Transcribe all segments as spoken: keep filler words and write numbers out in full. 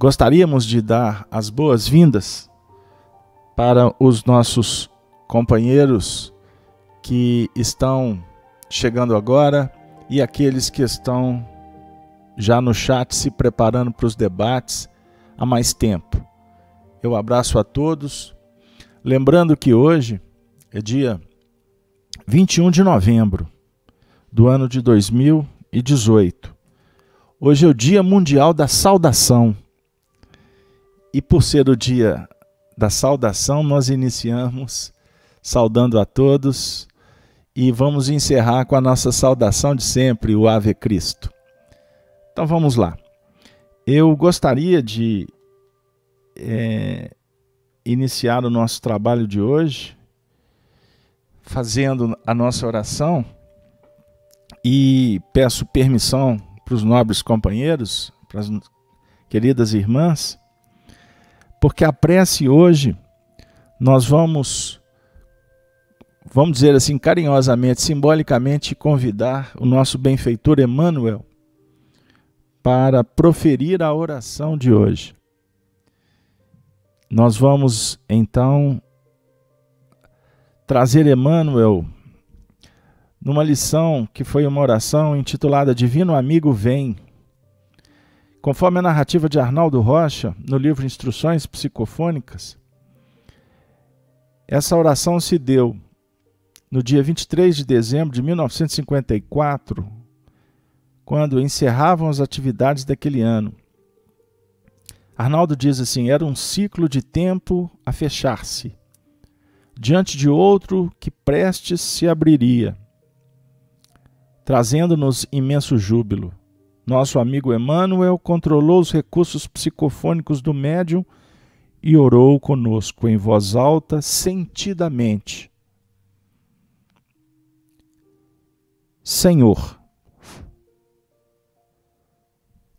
Gostaríamos de dar as boas-vindas para os nossos companheiros que estão chegando agora e aqueles que estão já no chat se preparando para os debates há mais tempo. Eu abraço a todos. Lembrando que hoje é dia vinte e um de novembro do ano de dois mil e dezoito. Hoje é o Dia Mundial da Saudação. E por ser o dia da saudação, nós iniciamos saudando a todos e vamos encerrar com a nossa saudação de sempre, o Ave Cristo. Então vamos lá. Eu gostaria de é, iniciar o nosso trabalho de hoje fazendo a nossa oração e peço permissão para os nobres companheiros, para as queridas irmãs, porque a prece hoje, nós vamos, vamos dizer assim, carinhosamente, simbolicamente, convidar o nosso benfeitor Emmanuel para proferir a oração de hoje. Nós vamos, então, trazer Emmanuel numa lição que foi uma oração intitulada Divino Amigo Vem, conforme a narrativa de Arnaldo Rocha, no livro Instruções Psicofônicas. Essa oração se deu no dia vinte e três de dezembro de mil novecentos e cinquenta e quatro, quando encerravam as atividades daquele ano. Arnaldo diz assim: era um ciclo de tempo a fechar-se, diante de outro que prestes se abriria, trazendo-nos imenso júbilo. Nosso amigo Emmanuel controlou os recursos psicofônicos do médium e orou conosco em voz alta, sentidamente. Senhor,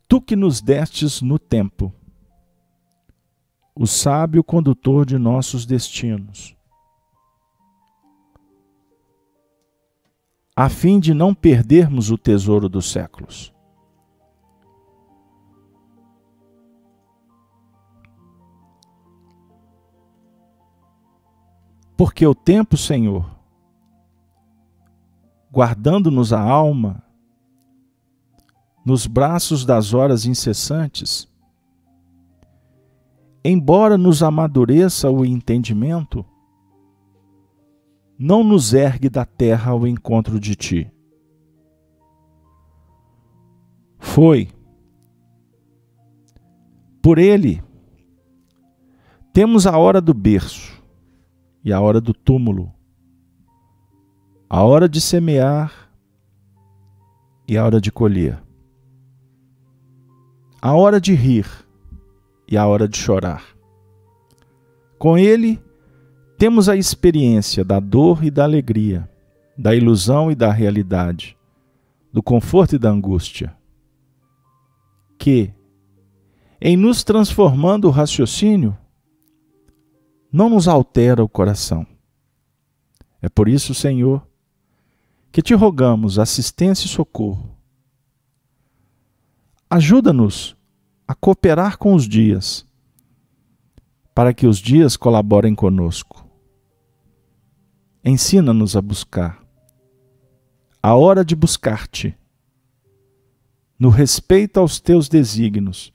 tu que nos destes no tempo, o sábio condutor de nossos destinos, a fim de não perdermos o tesouro dos séculos. Porque o tempo, Senhor, guardando-nos a alma nos braços das horas incessantes, embora nos amadureça o entendimento, não nos ergue da terra ao encontro de ti. Foi por ele temos a hora do berço e a hora do túmulo, a hora de semear e a hora de colher, a hora de rir e a hora de chorar. Com ele temos a experiência da dor e da alegria, da ilusão e da realidade, do conforto e da angústia, que, em nos transformando o raciocínio, não nos altera o coração. É por isso, Senhor, que te rogamos assistência e socorro. Ajuda-nos a cooperar com os dias, para que os dias colaborem conosco. Ensina-nos a buscar, a hora de buscar-te, no respeito aos teus desígnios,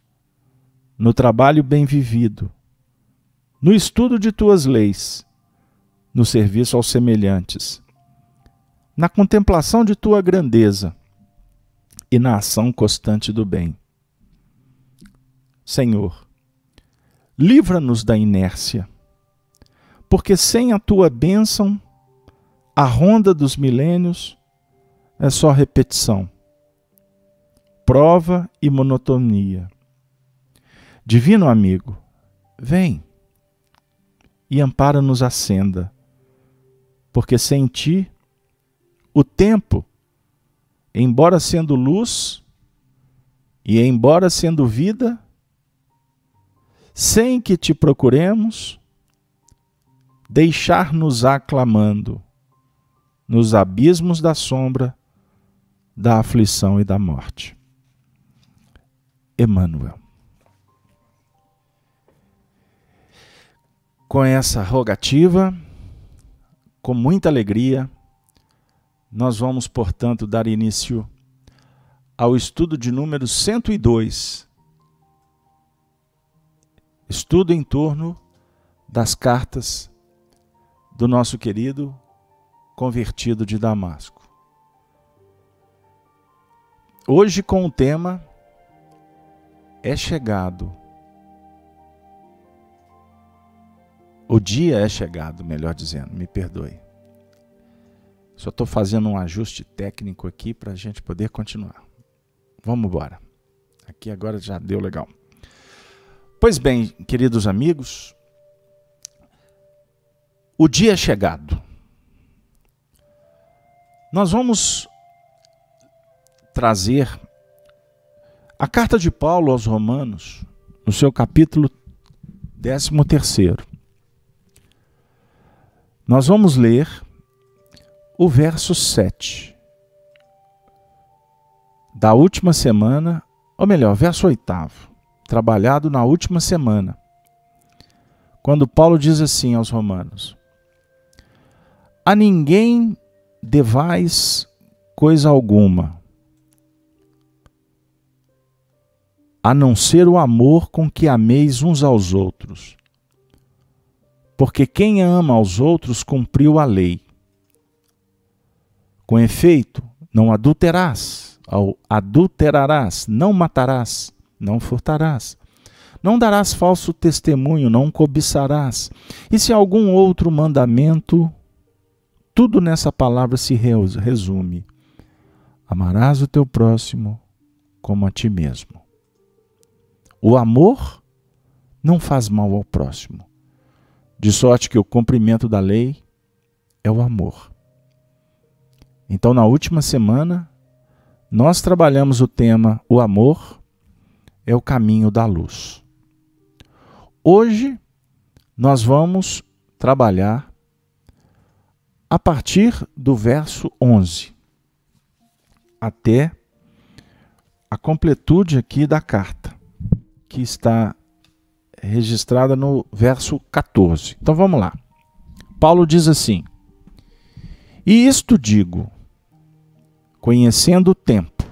no trabalho bem vivido, no estudo de tuas leis, no serviço aos semelhantes, na contemplação de tua grandeza e na ação constante do bem. Senhor, livra-nos da inércia, porque sem a tua bênção, a ronda dos milênios é só repetição, prova e monotonia. Divino amigo, vem e ampara-nos a senda, porque sem ti, o tempo, embora sendo luz e embora sendo vida, sem que te procuremos, deixar-nos aclamando nos abismos da sombra, da aflição e da morte. Emmanuel. com essa rogativa, com muita alegria, nós vamos, portanto, dar início ao estudo de número cento e dois, estudo em torno das cartas do nosso querido convertido de Damasco. Hoje, com o tema "É chegado", o dia é chegado, melhor dizendo, me perdoe. Só estou fazendo um ajuste técnico aqui para a gente poder continuar. Vamos embora. Aqui agora já deu legal. Pois bem, queridos amigos, o dia é chegado. Nós vamos trazer a carta de Paulo aos Romanos, no seu capítulo décimo terceiro. Nós vamos ler o verso sete da última semana, ou melhor, verso oitavo, trabalhado na última semana, quando Paulo diz assim aos Romanos: "A ninguém devais coisa alguma, a não ser o amor com que ameis uns aos outros, porque quem ama aos outros cumpriu a lei. Com efeito, não adulterás, ou adulterarás, não matarás, não furtarás, não darás falso testemunho, não cobiçarás. E se algum outro mandamento, tudo nessa palavra se resume: amarás o teu próximo como a ti mesmo. O amor não faz mal ao próximo, de sorte que o cumprimento da lei é o amor." Então, na última semana, nós trabalhamos o tema "O amor é o caminho da luz". Hoje, nós vamos trabalhar a partir do verso onze até a completude aqui da carta, que está registrada no verso quatorze. Então vamos lá. Paulo diz assim: "E isto digo, conhecendo o tempo,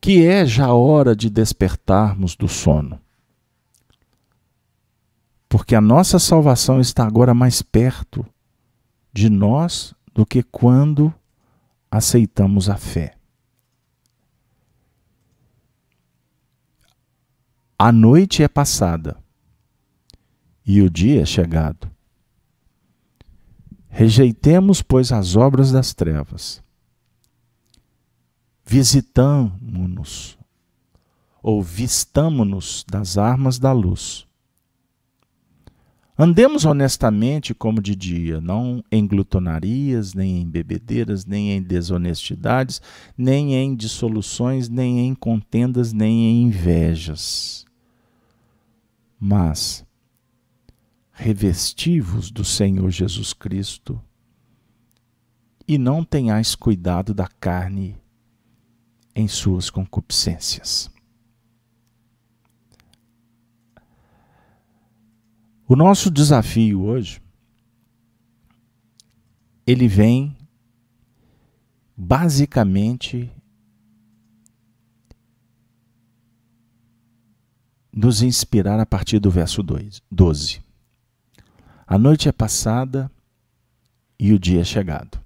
que é já hora de despertarmos do sono, porque a nossa salvação está agora mais perto de nós do que quando aceitamos a fé. A noite é passada e o dia é chegado. Rejeitemos, pois, as obras das trevas. Visitamo-nos, ou vistamo-nos das armas da luz. Andemos honestamente como de dia, não em glutonarias, nem em bebedeiras, nem em desonestidades, nem em dissoluções, nem em contendas, nem em invejas. Mas revesti-vos do Senhor Jesus Cristo, e não tenhais cuidado da carne em suas concupiscências." O nosso desafio hoje, ele vem basicamente nos inspirar a partir do verso doze. A noite é passada e o dia é chegado.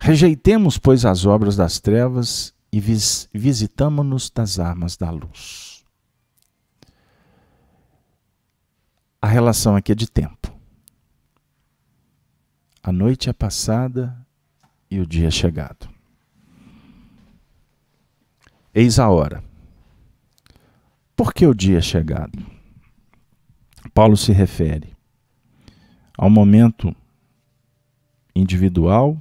Rejeitemos, pois, as obras das trevas e vis visitamo-nos das armas da luz. A relação aqui é de tempo. A noite é passada e o dia é chegado. Eis a hora. Por que o dia é chegado? Paulo se refere ao momento individual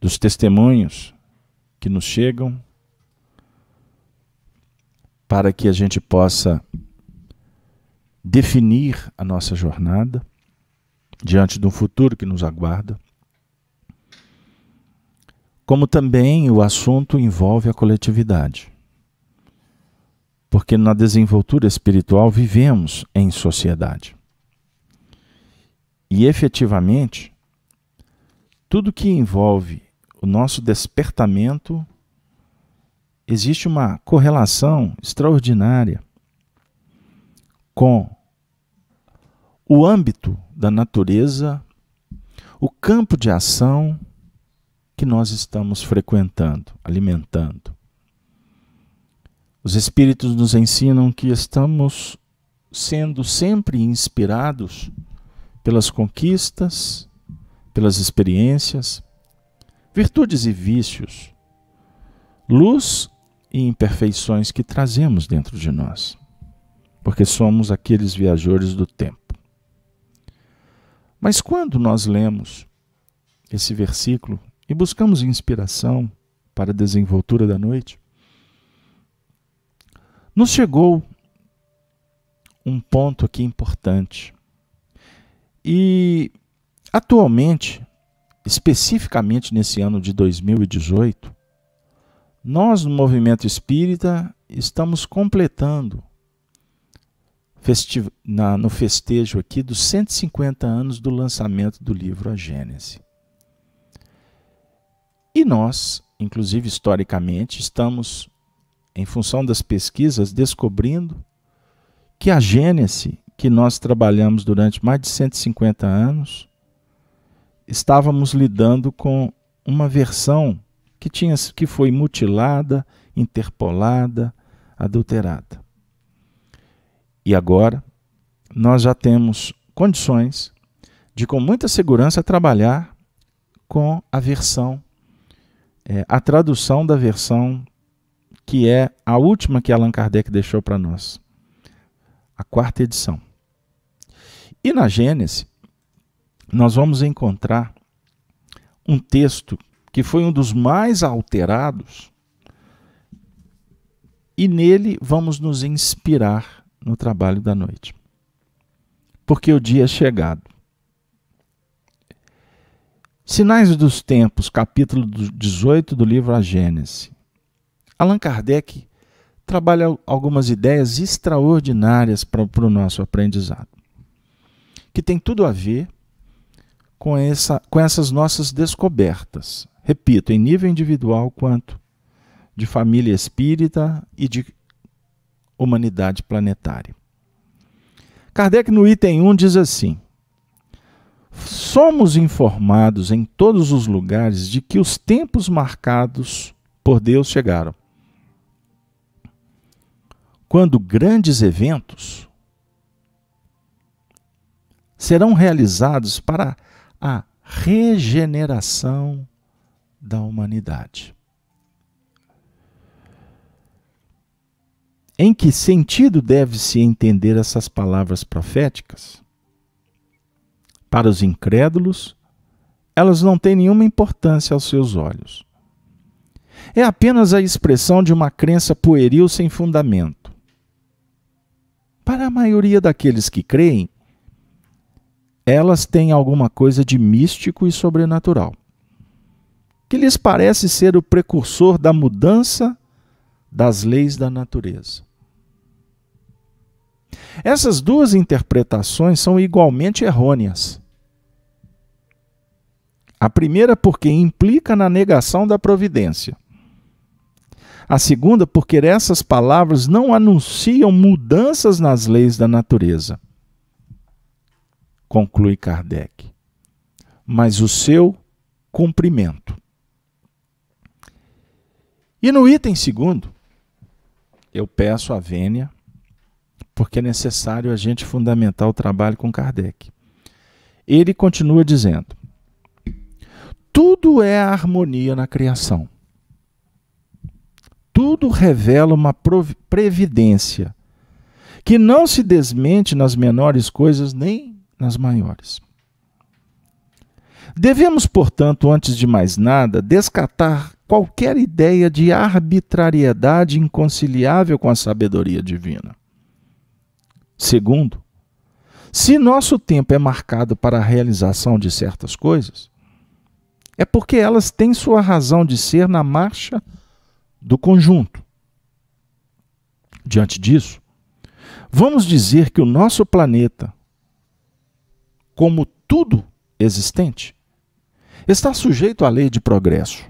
dos testemunhos que nos chegam para que a gente possa definir a nossa jornada diante de um futuro que nos aguarda, como também o assunto envolve a coletividade. porque na desenvoltura espiritual vivemos em sociedade. E efetivamente, tudo que envolve o nosso despertamento, existe uma correlação extraordinária com o âmbito da natureza, o campo de ação que nós estamos frequentando, alimentando. Os Espíritos nos ensinam que estamos sendo sempre inspirados pelas conquistas, pelas experiências, virtudes e vícios, luz e imperfeições que trazemos dentro de nós, porque somos aqueles viajores do tempo. Mas quando nós lemos esse versículo e buscamos inspiração para a desenvoltura da noite, nos chegou um ponto aqui importante. E atualmente, especificamente nesse ano de dois mil e dezoito, nós no movimento espírita estamos completando na, no festejo aqui dos cento e cinquenta anos do lançamento do livro A Gênese. E nós, inclusive historicamente, estamos, em função das pesquisas, descobrindo que a Gênese, que nós trabalhamos durante mais de cento e cinquenta anos, estávamos lidando com uma versão que, tinha, que foi mutilada, interpolada, adulterada. E agora nós já temos condições de, com muita segurança, trabalhar com a versão, é, a tradução da versão que é a última que Allan Kardec deixou para nós, a quarta edição. E na Gênese, nós vamos encontrar um texto que foi um dos mais alterados, e nele vamos nos inspirar no trabalho da noite, porque o dia é chegado. Sinais dos Tempos, capítulo dezoito do livro A Gênese. Allan Kardec trabalha algumas ideias extraordinárias para, para o nosso aprendizado, que tem tudo a ver com, essa, com essas nossas descobertas, repito, em nível individual quanto de família espírita e de humanidade planetária. Kardec, no item um, diz assim: somos informados em todos os lugares de que os tempos marcados por Deus chegaram, quando grandes eventos serão realizados para a regeneração da humanidade. Em que sentido deve-se entender essas palavras proféticas? Para os incrédulos, elas não têm nenhuma importância aos seus olhos. É apenas a expressão de uma crença pueril sem fundamento. Para a maioria daqueles que creem, elas têm alguma coisa de místico e sobrenatural, que lhes parece ser o precursor da mudança das leis da natureza. Essas duas interpretações são igualmente errôneas. A primeira porque implica na negação da providência. A segunda, porque essas palavras não anunciam mudanças nas leis da natureza, conclui Kardec, mas o seu cumprimento. E no item segundo, eu peço a vênia, porque é necessário a gente fundamentar o trabalho com Kardec. Ele continua dizendo: tudo é a harmonia na criação. Tudo revela uma previdência que não se desmente nas menores coisas nem nas maiores. Devemos, portanto, antes de mais nada, descartar qualquer ideia de arbitrariedade inconciliável com a sabedoria divina. Segundo, se nosso tempo é marcado para a realização de certas coisas, é porque elas têm sua razão de ser na marcha do conjunto, diante disso, vamos dizer que o nosso planeta, como tudo existente, está sujeito à lei de progresso.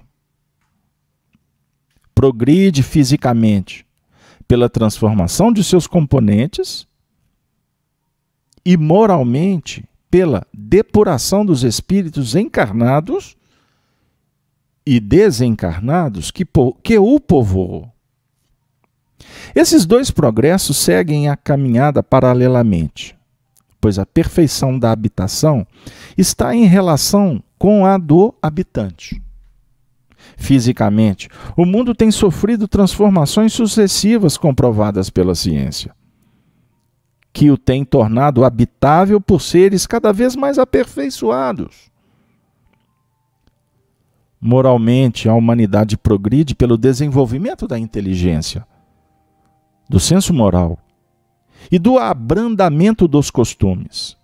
Progride fisicamente pela transformação de seus componentes e moralmente pela depuração dos espíritos encarnados e desencarnados que, que o povoam. Esses dois progressos seguem a caminhada paralelamente, pois a perfeição da habitação está em relação com a do habitante. Fisicamente, o mundo tem sofrido transformações sucessivas comprovadas pela ciência, que o tem tornado habitável por seres cada vez mais aperfeiçoados. Moralmente, a humanidade progride pelo desenvolvimento da inteligência, do senso moral e do abrandamento dos costumes.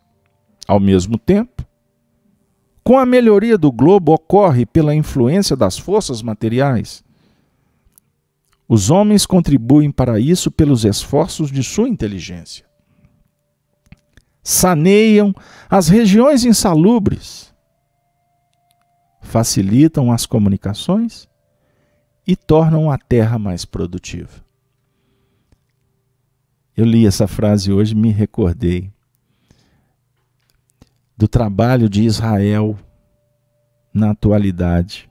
Ao mesmo tempo, com a melhoria do globo ocorre pela influência das forças materiais. Os homens contribuem para isso pelos esforços de sua inteligência. Saneiam as regiões insalubres, facilitam as comunicações e tornam a terra mais produtiva. Eu li essa frase hoje e me recordei do trabalho de Israel na atualidade,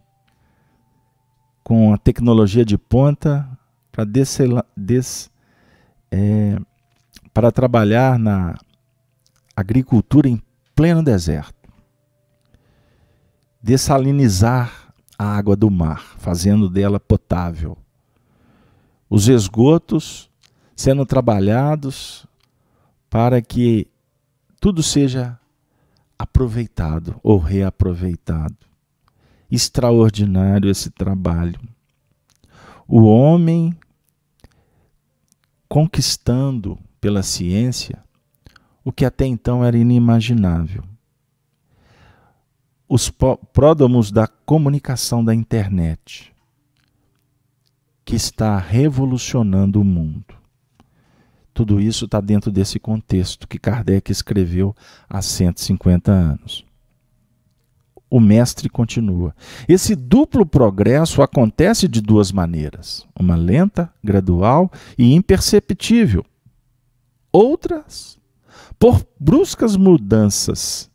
com a tecnologia de ponta para é, para trabalhar na agricultura em pleno deserto. Dessalinizar a água do mar, fazendo dela potável. Os esgotos sendo trabalhados para que tudo seja aproveitado ou reaproveitado. Extraordinário esse trabalho. O homem conquistando pela ciência o que até então era inimaginável. Os pródomos da comunicação da internet, que está revolucionando o mundo. Tudo isso está dentro desse contexto que Kardec escreveu há cento e cinquenta anos. O mestre continua. Esse duplo progresso acontece de duas maneiras. Uma lenta, gradual e imperceptível. Outras, por bruscas mudanças,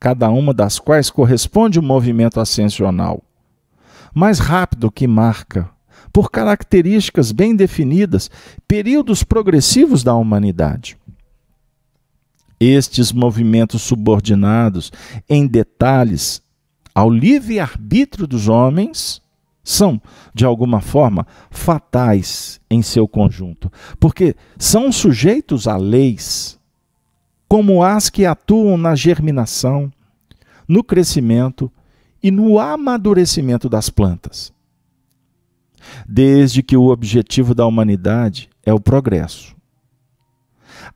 cada uma das quais corresponde um movimento ascensional, mais rápido que marca, por características bem definidas, períodos progressivos da humanidade. Estes movimentos subordinados em detalhes ao livre-arbítrio dos homens são, de alguma forma, fatais em seu conjunto, porque são sujeitos a leis, como as que atuam na germinação, no crescimento e no amadurecimento das plantas. Desde que o objetivo da humanidade é o progresso.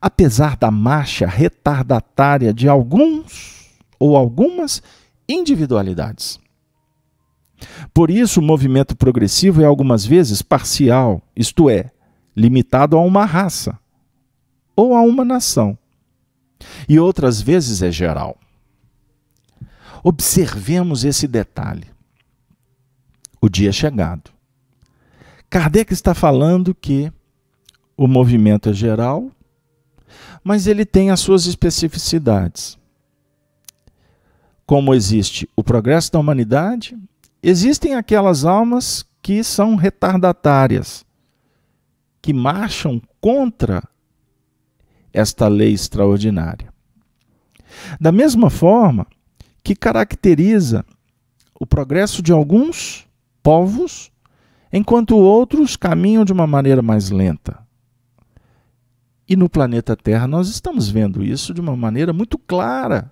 Apesar da marcha retardatária de alguns ou algumas individualidades. Por isso, o movimento progressivo é algumas vezes parcial, isto é, limitado a uma raça ou a uma nação, e outras vezes é geral. Observemos esse detalhe. O dia é chegado. Kardec está falando que o movimento é geral, mas ele tem as suas especificidades. Como existe o progresso da humanidade, existem aquelas almas que são retardatárias, que marcham contra esta lei extraordinária. Da mesma forma que caracteriza o progresso de alguns povos, enquanto outros caminham de uma maneira mais lenta. E no planeta Terra nós estamos vendo isso de uma maneira muito clara.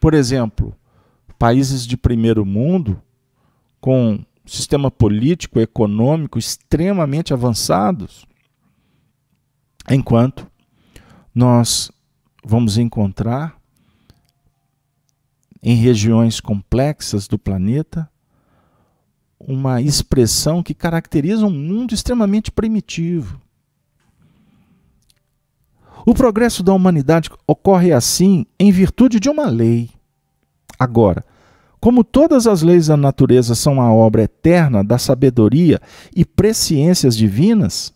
Por exemplo, países de primeiro mundo, com sistema político e econômico extremamente avançados, enquanto nós vamos encontrar em regiões complexas do planeta uma expressão que caracteriza um mundo extremamente primitivo. O progresso da humanidade ocorre assim em virtude de uma lei. Agora, como todas as leis da natureza são a obra eterna da sabedoria e presciências divinas,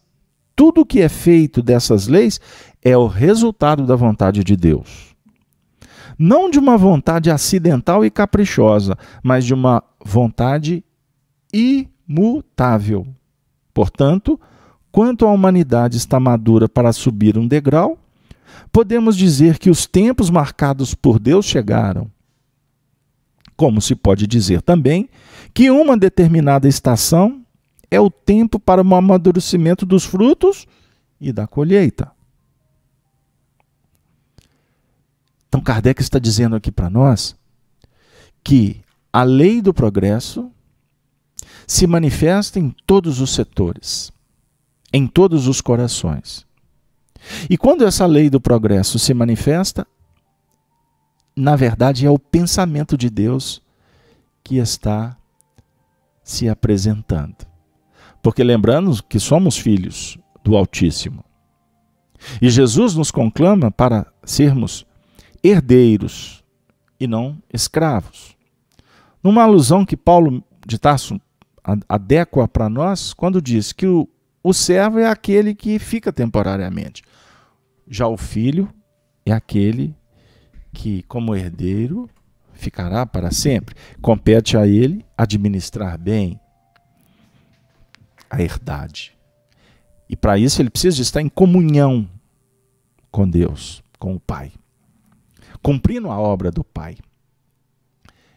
tudo o que é feito dessas leis é o resultado da vontade de Deus. Não de uma vontade acidental e caprichosa, mas de uma vontade imutável. Portanto, quanto a humanidade está madura para subir um degrau, podemos dizer que os tempos marcados por Deus chegaram. Como se pode dizer também que uma determinada estação é o tempo para o amadurecimento dos frutos e da colheita. Então, Kardec está dizendo aqui para nós que a lei do progresso se manifesta em todos os setores, em todos os corações. E quando essa lei do progresso se manifesta, na verdade é o pensamento de Deus que está se apresentando. Porque lembrando que somos filhos do Altíssimo. E Jesus nos conclama para sermos herdeiros e não escravos. Numa alusão que Paulo de Tarso adequa para nós, quando diz que o, o servo é aquele que fica temporariamente. Já o filho é aquele que, como herdeiro, ficará para sempre. Compete a ele administrar bem a herdade. E para isso ele precisa estar em comunhão com Deus, com o Pai, cumprindo a obra do Pai.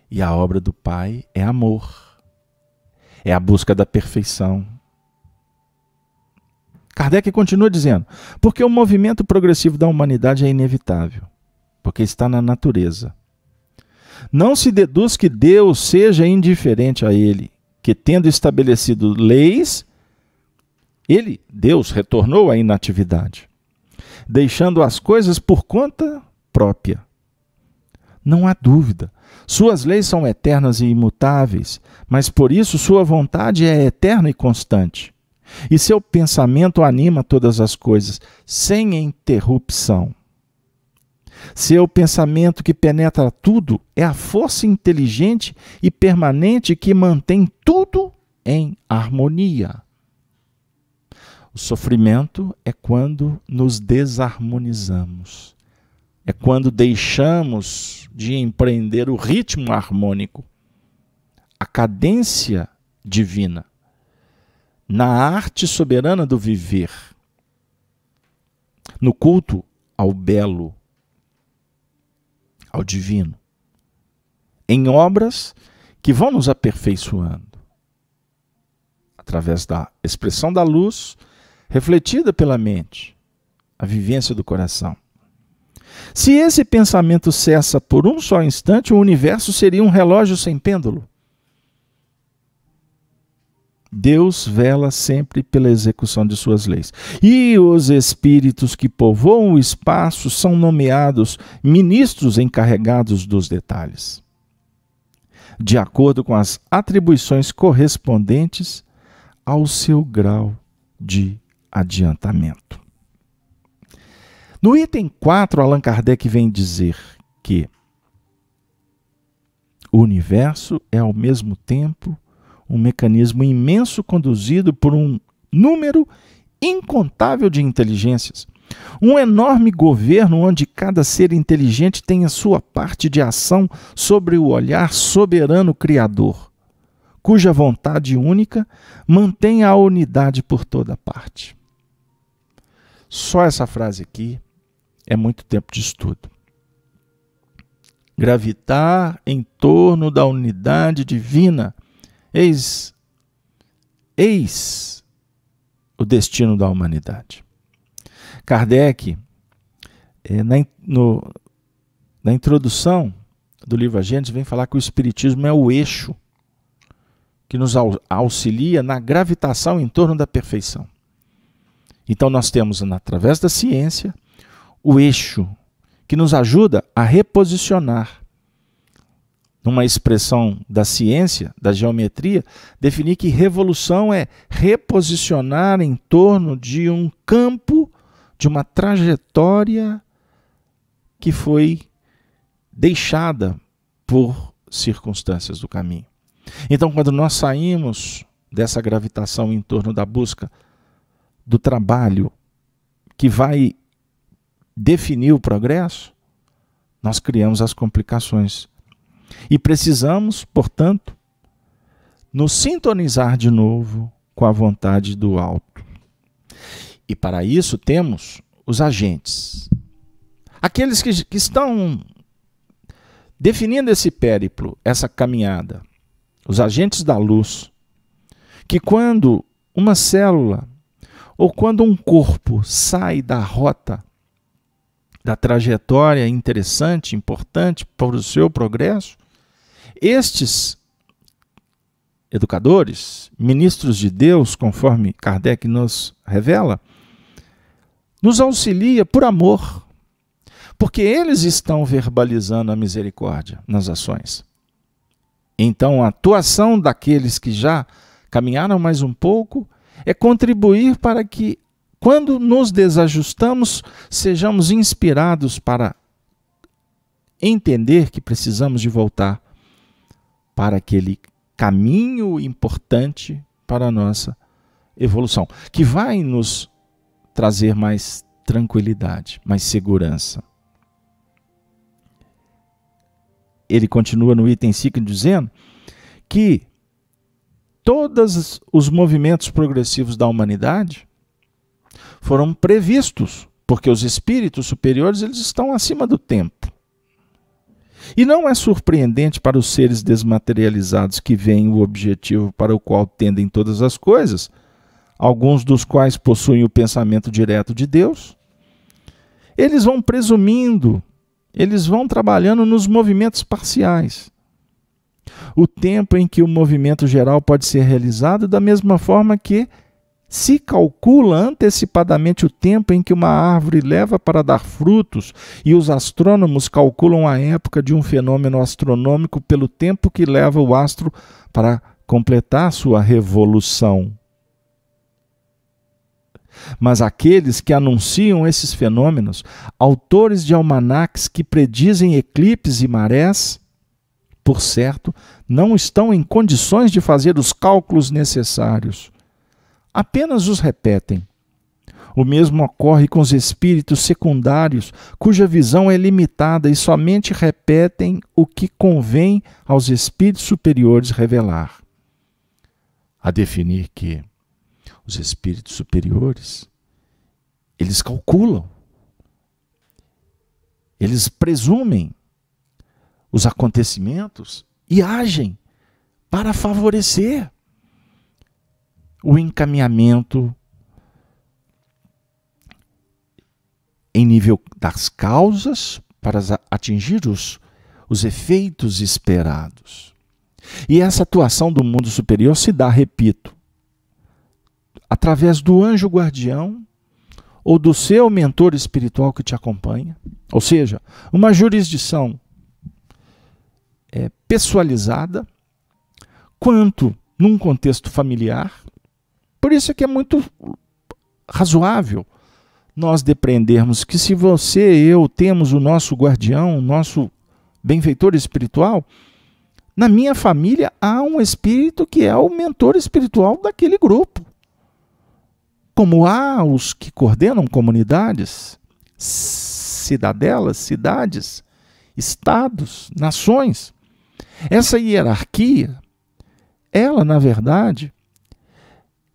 E a obra do Pai é amor, é a busca da perfeição. Kardec continua dizendo, porque o movimento progressivo da humanidade é inevitável, porque está na natureza. Não se deduz que Deus seja indiferente a ele, que tendo estabelecido leis, ele, Deus, retornou à inatividade, deixando as coisas por conta própria. Não há dúvida. Suas leis são eternas e imutáveis, mas por isso sua vontade é eterna e constante. E seu pensamento anima todas as coisas, sem interrupção. Seu pensamento que penetra tudo é a força inteligente e permanente que mantém tudo em harmonia. O sofrimento é quando nos desarmonizamos. É quando deixamos de empreender o ritmo harmônico, a cadência divina, na arte soberana do viver, no culto ao belo, ao divino, em obras que vão nos aperfeiçoando, através da expressão da luz, refletida pela mente, a vivência do coração. Se esse pensamento cessa por um só instante, o universo seria um relógio sem pêndulo. Deus vela sempre pela execução de suas leis. E os espíritos que povoam o espaço são nomeados ministros encarregados dos detalhes, de acordo com as atribuições correspondentes ao seu grau de adiantamento. No item quatro, Allan Kardec vem dizer que o universo é, ao mesmo tempo, um mecanismo imenso conduzido por um número incontável de inteligências. Um enorme governo onde cada ser inteligente tem a sua parte de ação sobre o olhar soberano criador, cuja vontade única mantém a unidade por toda parte. Só essa frase aqui é muito tempo de estudo. Gravitar em torno da unidade divina. Eis, eis o destino da humanidade. Kardec, é, na, no, na introdução do livro A Gênese, vem falar que o Espiritismo é o eixo que nos auxilia na gravitação em torno da perfeição. Então nós temos, através da ciência, o eixo que nos ajuda a reposicionar numa expressão da ciência, da geometria, definir que revolução é reposicionar em torno de um campo, de uma trajetória que foi deixada por circunstâncias do caminho. Então, quando nós saímos dessa gravitação em torno da busca do trabalho que vai definir o progresso, nós criamos as complicações. E precisamos, portanto, nos sintonizar de novo com a vontade do alto. E para isso temos os agentes. Aqueles que, que estão definindo esse périplo, essa caminhada. Os agentes da luz. Que quando uma célula ou quando um corpo sai da rota, da trajetória interessante, importante para o seu progresso, estes educadores, ministros de Deus, conforme Kardec nos revela, nos auxilia por amor, porque eles estão verbalizando a misericórdia nas ações. Então, a atuação daqueles que já caminharam mais um pouco é contribuir para que, quando nos desajustamos, sejamos inspirados para entender que precisamos de voltar para aquele caminho importante para a nossa evolução, que vai nos trazer mais tranquilidade, mais segurança. Ele continua no item cinco dizendo que todos os movimentos progressivos da humanidade foram previstos, porque os espíritos superiores eles estão acima do tempo. E não é surpreendente para os seres desmaterializados que veem o objetivo para o qual tendem todas as coisas, alguns dos quais possuem o pensamento direto de Deus. Eles vão presumindo, eles vão trabalhando nos movimentos parciais. O tempo em que o movimento geral pode ser realizado da mesma forma que se calcula antecipadamente o tempo em que uma árvore leva para dar frutos, e os astrônomos calculam a época de um fenômeno astronômico pelo tempo que leva o astro para completar sua revolução. Mas aqueles que anunciam esses fenômenos, autores de almanaques que predizem eclipses e marés, por certo, não estão em condições de fazer os cálculos necessários. Apenas os repetem. O mesmo ocorre com os espíritos secundários, cuja visão é limitada e somente repetem o que convém aos espíritos superiores revelar. A definir que os espíritos superiores, eles calculam, eles presumem os acontecimentos e agem para favorecer o encaminhamento em nível das causas para atingir os, os efeitos esperados. E essa atuação do mundo superior se dá, repito, através do anjo guardião ou do seu mentor espiritual que te acompanha, ou seja, uma jurisdição é, pessoalizada, quanto num contexto familiar. Por isso é que é muito razoável nós depreendermos que se você e eu temos o nosso guardião, o nosso benfeitor espiritual, na minha família há um espírito que é o mentor espiritual daquele grupo. Como há os que coordenam comunidades, cidadelas, cidades, estados, nações. Essa hierarquia, ela na verdade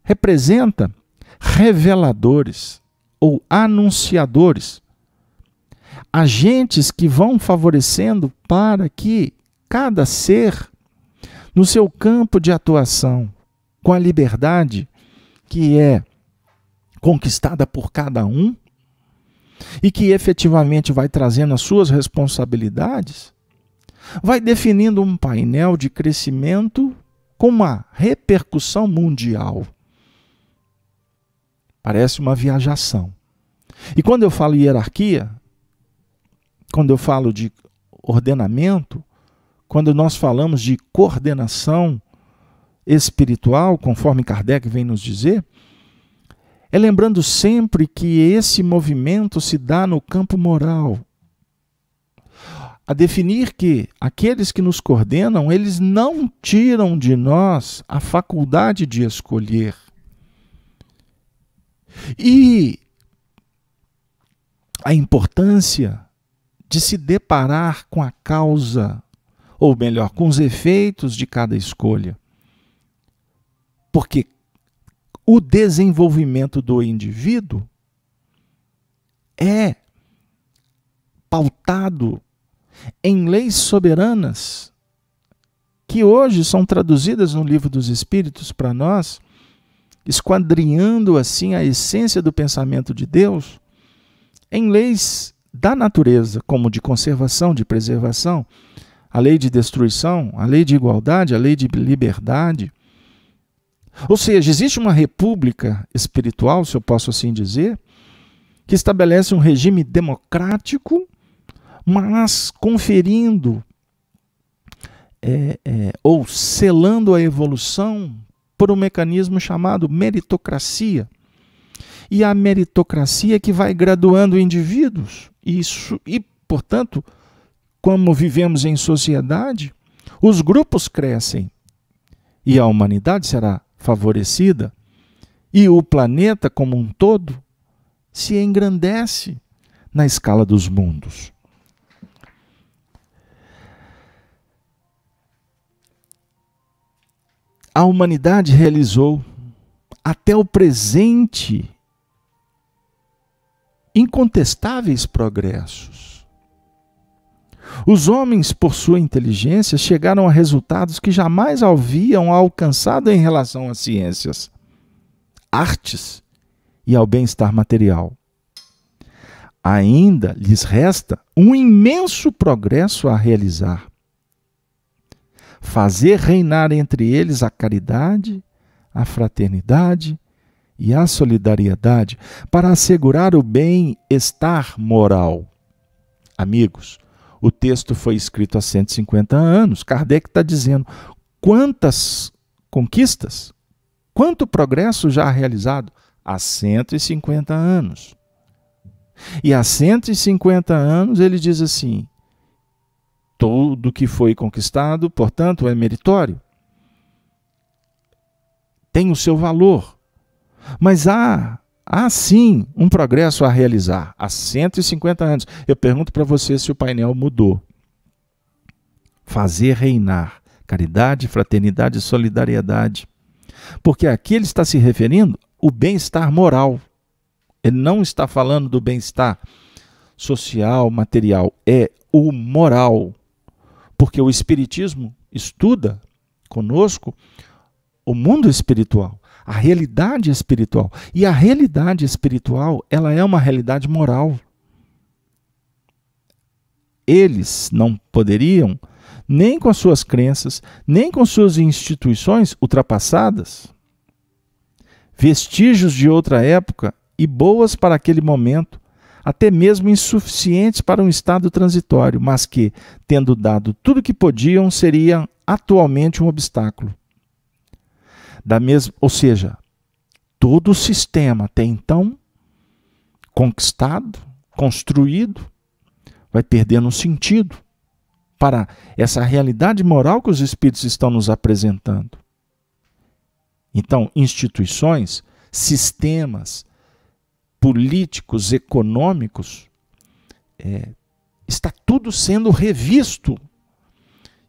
representa reveladores ou anunciadores, agentes que vão favorecendo para que cada ser, no seu campo de atuação, com a liberdade que é conquistada por cada um e que efetivamente vai trazendo as suas responsabilidades, vai definindo um painel de crescimento com uma repercussão mundial. Parece uma viajação. E quando eu falo hierarquia, quando eu falo de ordenamento, quando nós falamos de coordenação espiritual, conforme Kardec vem nos dizer, é lembrando sempre que esse movimento se dá no campo moral, a definir que aqueles que nos coordenam, eles não tiram de nós a faculdade de escolher. E a importância de se deparar com a causa, ou melhor, com os efeitos de cada escolha. Porque o desenvolvimento do indivíduo é pautado em leis soberanas que hoje são traduzidas no Livro dos Espíritos para nós, esquadrinhando assim a essência do pensamento de Deus em leis da natureza, como de conservação, de preservação, a lei de destruição, a lei de igualdade, a lei de liberdade. Ou seja, existe uma república espiritual, se eu posso assim dizer, que estabelece um regime democrático, mas conferindo é, é, ou selando a evolução por um mecanismo chamado meritocracia. E a meritocracia que vai graduando indivíduos. Isso, e, portanto, como vivemos em sociedade, os grupos crescem e a humanidade será favorecida e o planeta como um todo se engrandece na escala dos mundos. A humanidade realizou, até o presente, incontestáveis progressos. Os homens, por sua inteligência, chegaram a resultados que jamais haviam alcançado em relação às ciências, artes e ao bem-estar material. Ainda lhes resta um imenso progresso a realizar. Fazer reinar entre eles a caridade, a fraternidade e a solidariedade para assegurar o bem-estar moral. Amigos, o texto foi escrito há cento e cinquenta anos. Kardec está dizendo quantas conquistas, quanto progresso já realizado há cento e cinquenta anos. E há cento e cinquenta anos ele diz assim: tudo que foi conquistado, portanto, é meritório. Tem o seu valor. Mas há, há sim um progresso a realizar. Há cento e cinquenta anos. Eu pergunto para você se o painel mudou. Fazer reinar caridade, fraternidade e solidariedade. Porque aqui ele está se referindo ao bem-estar moral. Ele não está falando do bem-estar social, material. É o moral. Porque o Espiritismo estuda conosco o mundo espiritual, a realidade espiritual. E a realidade espiritual, ela é uma realidade moral. Eles não poderiam, nem com as suas crenças, nem com suas instituições ultrapassadas, vestígios de outra época e boas para aquele momento, até mesmo insuficientes para um estado transitório, mas que, tendo dado tudo o que podiam, seria atualmente um obstáculo. Da mesma, ou seja, todo o sistema até então conquistado, construído, vai perdendo sentido para essa realidade moral que os Espíritos estão nos apresentando. Então, instituições, sistemas políticos, econômicos, é, está tudo sendo revisto,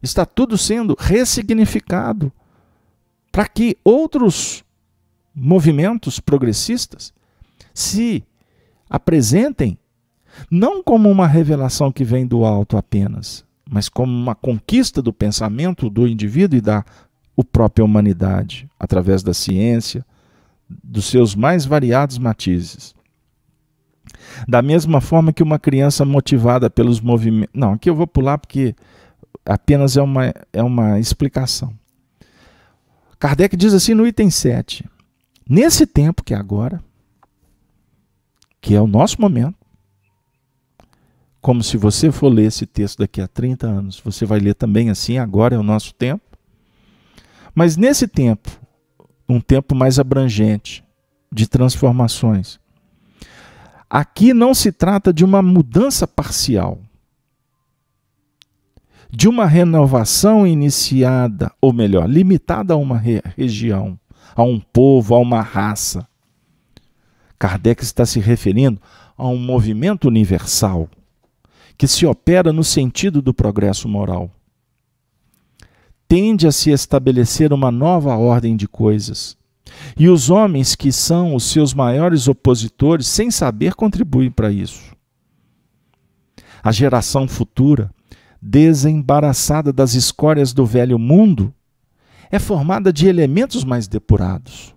está tudo sendo ressignificado, para que outros movimentos progressistas se apresentem não como uma revelação que vem do alto apenas, mas como uma conquista do pensamento do indivíduo e da o própria humanidade, através da ciência, dos seus mais variados matizes. Da mesma forma que uma criança motivada pelos movimentos... Não, aqui eu vou pular porque apenas é uma, é uma explicação. Kardec diz assim no item sete, nesse tempo que é agora, que é o nosso momento, como se você for ler esse texto daqui a trinta anos, você vai ler também assim, agora é o nosso tempo. Mas nesse tempo, um tempo mais abrangente, de transformações. Aqui não se trata de uma mudança parcial, de uma renovação iniciada, ou melhor, limitada a uma re- região, a um povo, a uma raça. Kardec está se referindo a um movimento universal que se opera no sentido do progresso moral. Tende a se estabelecer uma nova ordem de coisas. E os homens que são os seus maiores opositores, sem saber, contribuem para isso. A geração futura, desembaraçada das escórias do velho mundo, é formada de elementos mais depurados.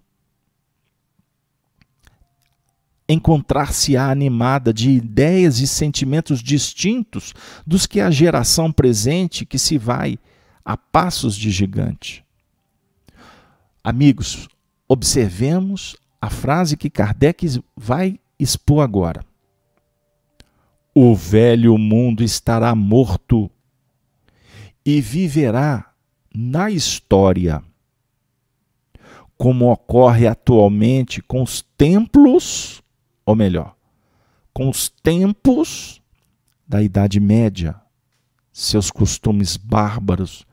Encontrar-se-á animada de ideias e sentimentos distintos dos que a geração presente, que se vai a passos de gigante. Amigos, observemos a frase que Kardec vai expor agora. O velho mundo estará morto e viverá na história, como ocorre atualmente com os templos, ou melhor, com os tempos da Idade Média, seus costumes bárbaros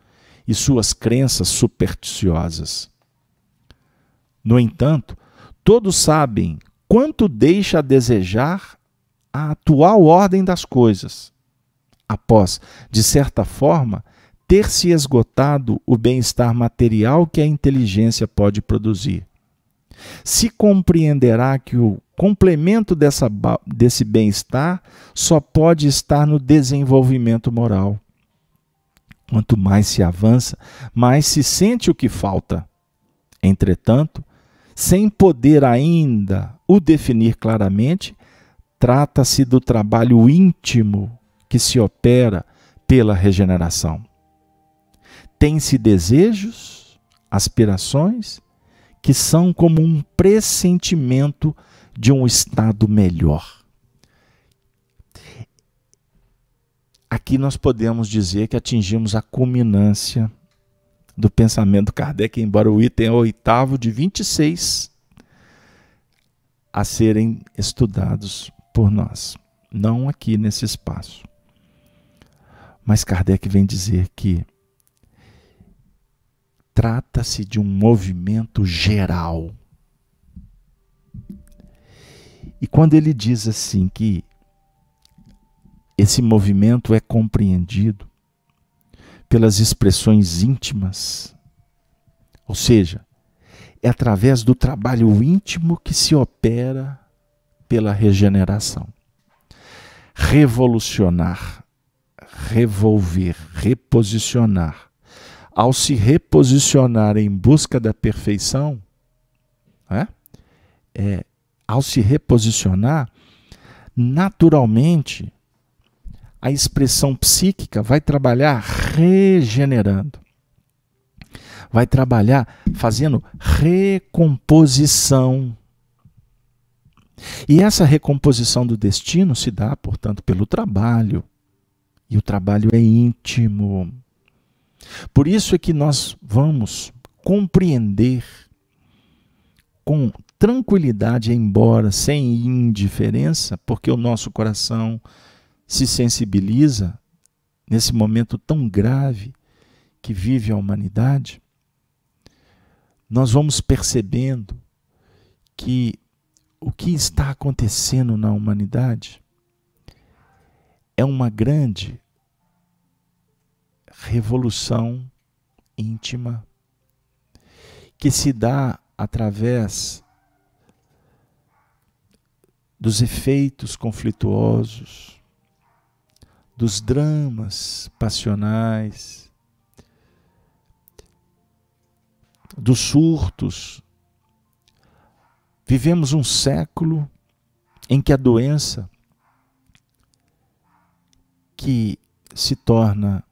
e suas crenças supersticiosas. No entanto, todos sabem quanto deixa a desejar a atual ordem das coisas, após, de certa forma, ter se esgotado o bem-estar material que a inteligência pode produzir. Se compreenderá que o complemento dessa, desse bem-estar só pode estar no desenvolvimento moral. Quanto mais se avança, mais se sente o que falta. Entretanto, sem poder ainda o definir claramente, trata-se do trabalho íntimo que se opera pela regeneração. Tem-se desejos, aspirações, que são como um pressentimento de um estado melhor. Aqui nós podemos dizer que atingimos a culminância do pensamento de Kardec, embora o item é o oitavo de vinte e seis a serem estudados por nós. Não aqui nesse espaço. Mas Kardec vem dizer que trata-se de um movimento geral. E quando ele diz assim que esse movimento é compreendido pelas expressões íntimas, ou seja, é através do trabalho íntimo que se opera pela regeneração. Revolucionar, revolver, reposicionar. Ao se reposicionar em busca da perfeição, né? é, ao se reposicionar, naturalmente, a expressão psíquica vai trabalhar regenerando, vai trabalhar fazendo recomposição. E essa recomposição do destino se dá, portanto, pelo trabalho, e o trabalho é íntimo. Por isso é que nós vamos compreender com tranquilidade, embora sem indiferença, porque o nosso coração se sensibiliza nesse momento tão grave que vive a humanidade. Nós vamos percebendo que o que está acontecendo na humanidade é uma grande revolução íntima que se dá através dos efeitos conflituosos, dos dramas passionais, dos surtos. Vivemos um século em que a doença, que se torna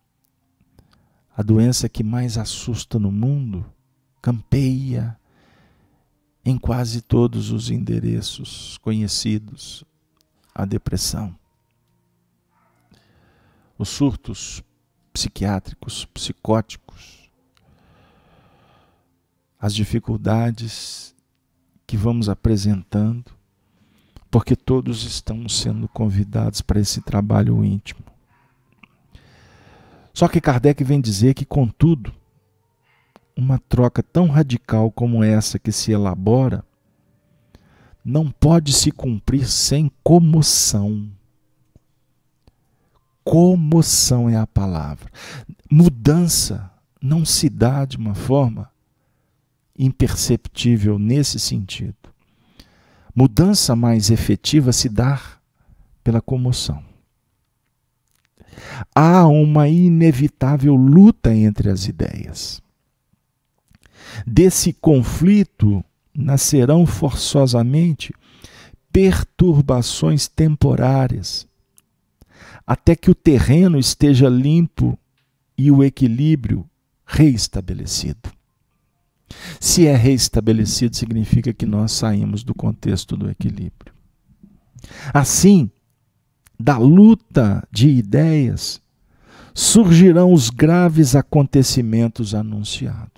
a doença que mais assusta no mundo, campeia em quase todos os endereços conhecidos, a depressão. os surtos psiquiátricos, psicóticos, as dificuldades que vamos apresentando, porque todos estão sendo convidados para esse trabalho íntimo. Só que Kardec vem dizer que, contudo, uma troca tão radical como essa que se elabora não pode se cumprir sem comoção. Comoção é a palavra. Mudança não se dá de uma forma imperceptível nesse sentido. Mudança mais efetiva se dá pela comoção. Há uma inevitável luta entre as ideias. Desse conflito nascerão forçosamente perturbações temporárias, até que o terreno esteja limpo e o equilíbrio reestabelecido. Se é reestabelecido, significa que nós saímos do contexto do equilíbrio. Assim, da luta de ideias, surgirão os graves acontecimentos anunciados.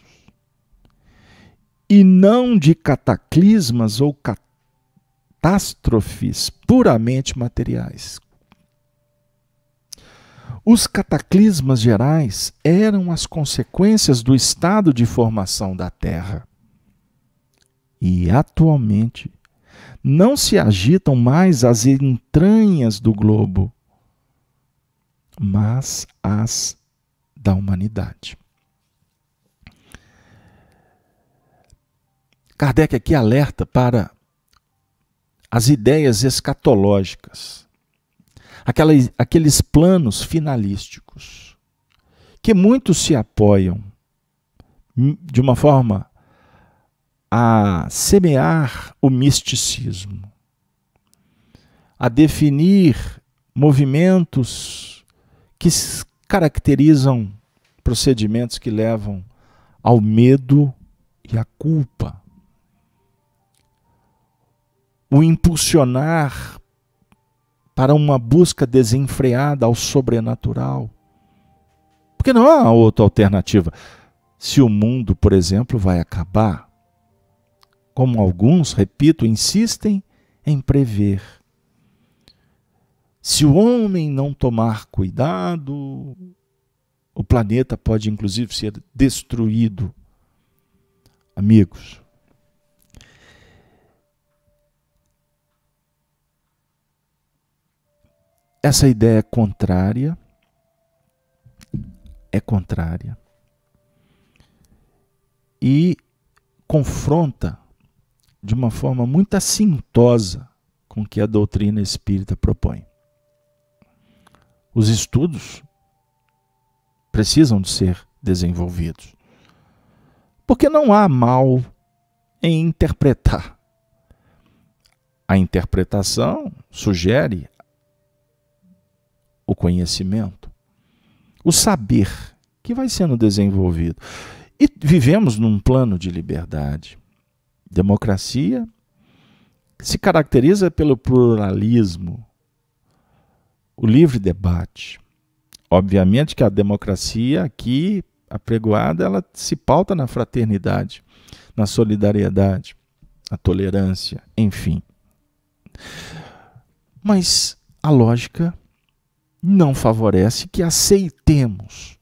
E não de cataclismas ou catástrofes puramente materiais. Os cataclismas gerais eram as consequências do estado de formação da Terra. E, atualmente, não se agitam mais as entranhas do globo, mas as da humanidade. Kardec aqui alerta para as ideias escatológicas, aquelas, aqueles planos finalísticos, que muitos se apoiam de uma forma a semear o misticismo, a definir movimentos que caracterizam procedimentos que levam ao medo e à culpa, o impulsionar para uma busca desenfreada ao sobrenatural, porque não há outra alternativa. Se o mundo, por exemplo, vai acabar, como alguns, repito, insistem em prever, se o homem não tomar cuidado, o planeta pode inclusive ser destruído. Amigos, essa ideia é contrária, é contrária e confronta de uma forma muito assintosa com o que a doutrina espírita propõe. Os estudos precisam de ser desenvolvidos, porque não há mal em interpretar. A interpretação sugere o conhecimento, o saber que vai sendo desenvolvido. E vivemos num plano de liberdade. Democracia se caracteriza pelo pluralismo, o livre debate. Obviamente que a democracia aqui, apregoada, ela se pauta na fraternidade, na solidariedade, na tolerância, enfim. Mas a lógica não favorece que aceitemos,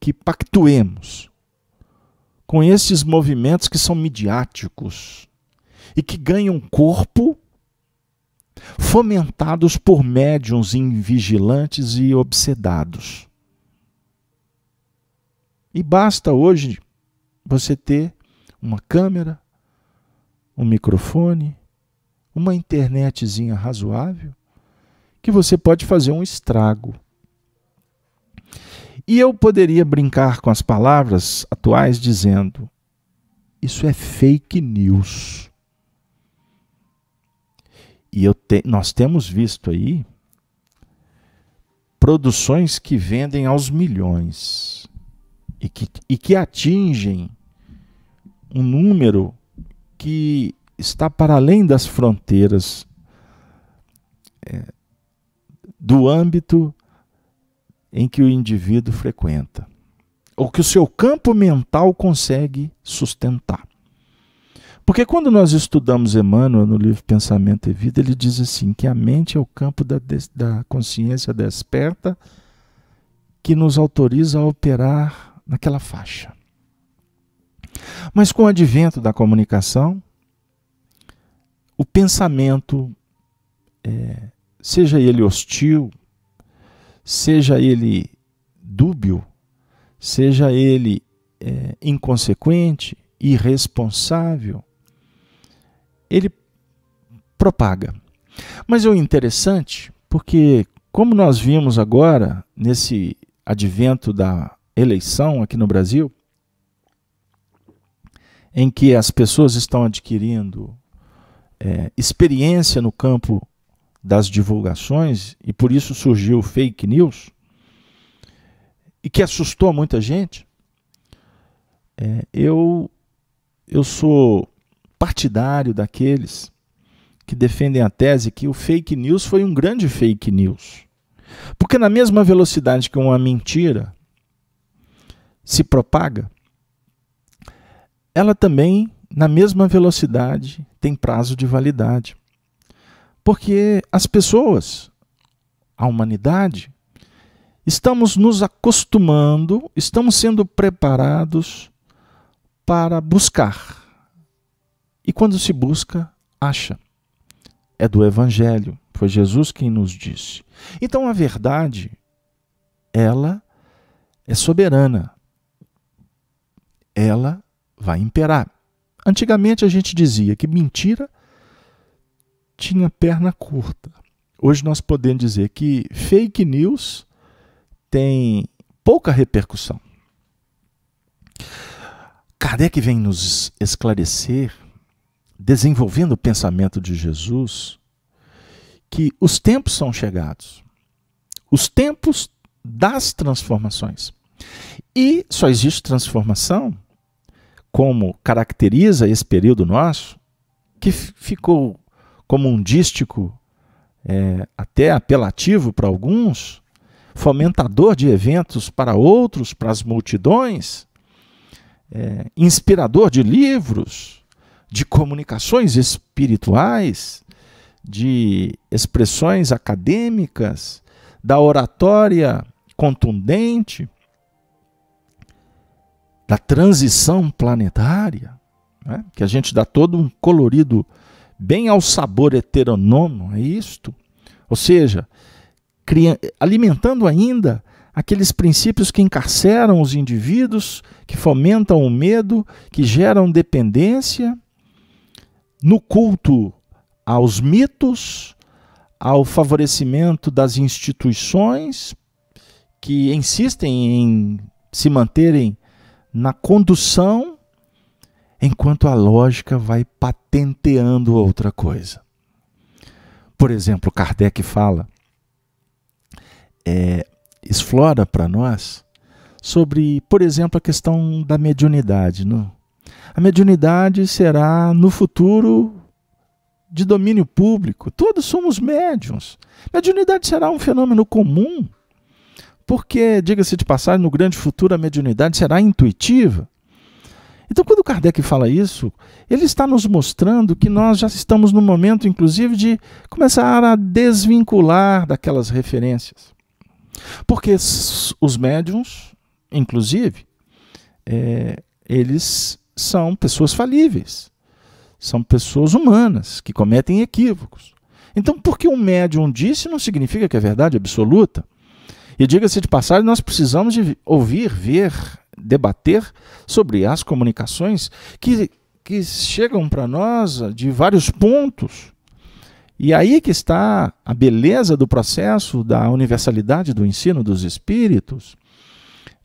que pactuemos com esses movimentos que são midiáticos e que ganham corpo, fomentados por médiuns invigilantes e obsedados. E basta hoje você ter uma câmera, um microfone, uma internetzinha razoável, que você pode fazer um estrago. E eu poderia brincar com as palavras atuais dizendo: isso é fake news. E eu te, nós temos visto aí produções que vendem aos milhões e que, e que atingem um número que está para além das fronteiras, é, do âmbito em que o indivíduo frequenta, ou que o seu campo mental consegue sustentar. Porque quando nós estudamos Emmanuel no livro Pensamento e Vida, ele diz assim, que a mente é o campo da, da consciência desperta que nos autoriza a operar naquela faixa. Mas com o advento da comunicação, o pensamento, é, seja ele hostil, seja ele dúbio, seja ele é, inconsequente, irresponsável, ele propaga. Mas é o interessante, porque como nós vimos agora, nesse advento da eleição aqui no Brasil, em que as pessoas estão adquirindo é, experiência no campo das divulgações, e por isso surgiu fake news, e que assustou muita gente, é, eu, eu sou partidário daqueles que defendem a tese que o fake news foi um grande fake news. Porque na mesma velocidade que uma mentira se propaga, ela também, na mesma velocidade, tem prazo de validade. Porque as pessoas, a humanidade, estamos nos acostumando, estamos sendo preparados para buscar. E quando se busca, acha. É do Evangelho, foi Jesus quem nos disse. Então a verdade, ela é soberana. Ela vai imperar. Antigamente a gente dizia que mentira tinha perna curta. Hoje nós podemos dizer que fake news tem pouca repercussão. Kardec vem nos esclarecer, desenvolvendo o pensamento de Jesus, que os tempos são chegados, os tempos das transformações. E só existe transformação, como caracteriza esse período nosso, que ficou como um dístico, é, até apelativo para alguns, fomentador de eventos para outros, para as multidões, é, inspirador de livros, de comunicações espirituais, de expressões acadêmicas, da oratória contundente, da transição planetária, né? Que a gente dá todo um colorido bem ao sabor heteronômico, é isto? Ou seja, cria, alimentando ainda aqueles princípios que encarceram os indivíduos, que fomentam o medo, que geram dependência, no culto aos mitos, ao favorecimento das instituições que insistem em se manterem na condução, enquanto a lógica vai patenteando outra coisa. Por exemplo, Kardec fala, é, explora para nós sobre, por exemplo, a questão da mediunidade. Não? A mediunidade será, no futuro, de domínio público. Todos somos médiuns. Mediunidade será um fenômeno comum. Porque, diga-se de passagem, no grande futuro a mediunidade será intuitiva. Então, quando Kardec fala isso, ele está nos mostrando que nós já estamos no momento, inclusive, de começar a desvincular daquelas referências. Porque os médiuns, inclusive, é, eles são pessoas falíveis, são pessoas humanas que cometem equívocos. Então, porque um médium disse não significa que é verdade absoluta. E diga-se de passagem, nós precisamos de ouvir, ver, debater sobre as comunicações que, que chegam para nós de vários pontos. E aí que está a beleza do processo da universalidade do ensino dos espíritos,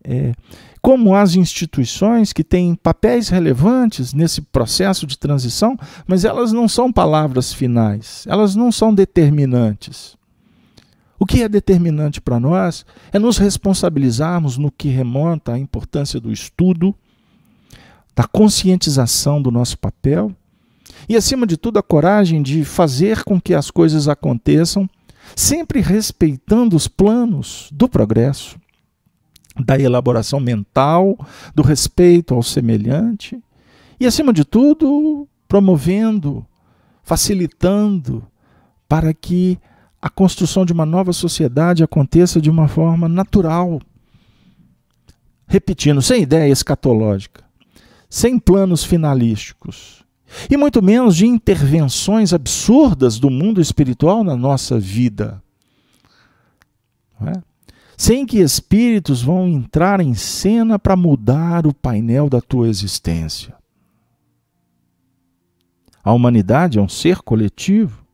é, como as instituições que têm papéis relevantes nesse processo de transição, mas elas não são palavras finais, elas não são determinantes. O que é determinante para nós é nos responsabilizarmos no que remonta à importância do estudo, da conscientização do nosso papel e, acima de tudo, a coragem de fazer com que as coisas aconteçam sempre respeitando os planos do progresso, da elaboração mental, do respeito ao semelhante e, acima de tudo, promovendo, facilitando para que a construção de uma nova sociedade aconteça de uma forma natural. Repetindo, sem ideia escatológica, sem planos finalísticos e muito menos de intervenções absurdas do mundo espiritual na nossa vida. Não é? Sem que espíritos vão entrar em cena para mudar o painel da tua existência. A humanidade é um ser coletivo,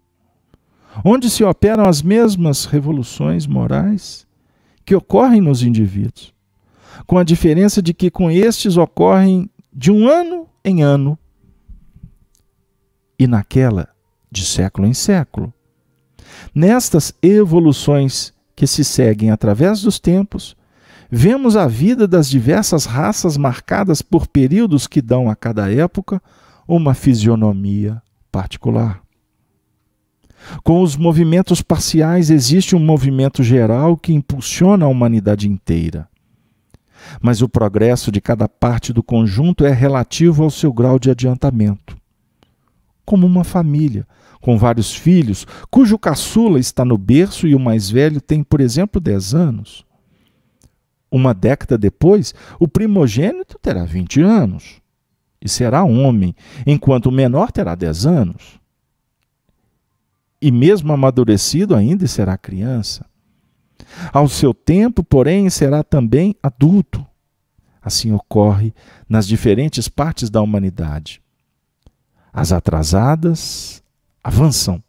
onde se operam as mesmas revoluções morais que ocorrem nos indivíduos, com a diferença de que com estes ocorrem de um ano em ano e naquela de século em século. Nestas evoluções que se seguem através dos tempos, vemos a vida das diversas raças marcadas por períodos que dão a cada época uma fisionomia particular. Com os movimentos parciais existe um movimento geral que impulsiona a humanidade inteira. Mas o progresso de cada parte do conjunto é relativo ao seu grau de adiantamento. Como uma família com vários filhos, cujo caçula está no berço e o mais velho tem, por exemplo, dez anos. Uma década depois, o primogênito terá vinte anos e será homem, enquanto o menor terá dez anos. E mesmo amadurecido ainda será criança. Ao seu tempo, porém, será também adulto. Assim ocorre nas diferentes partes da humanidade. As atrasadas avançam,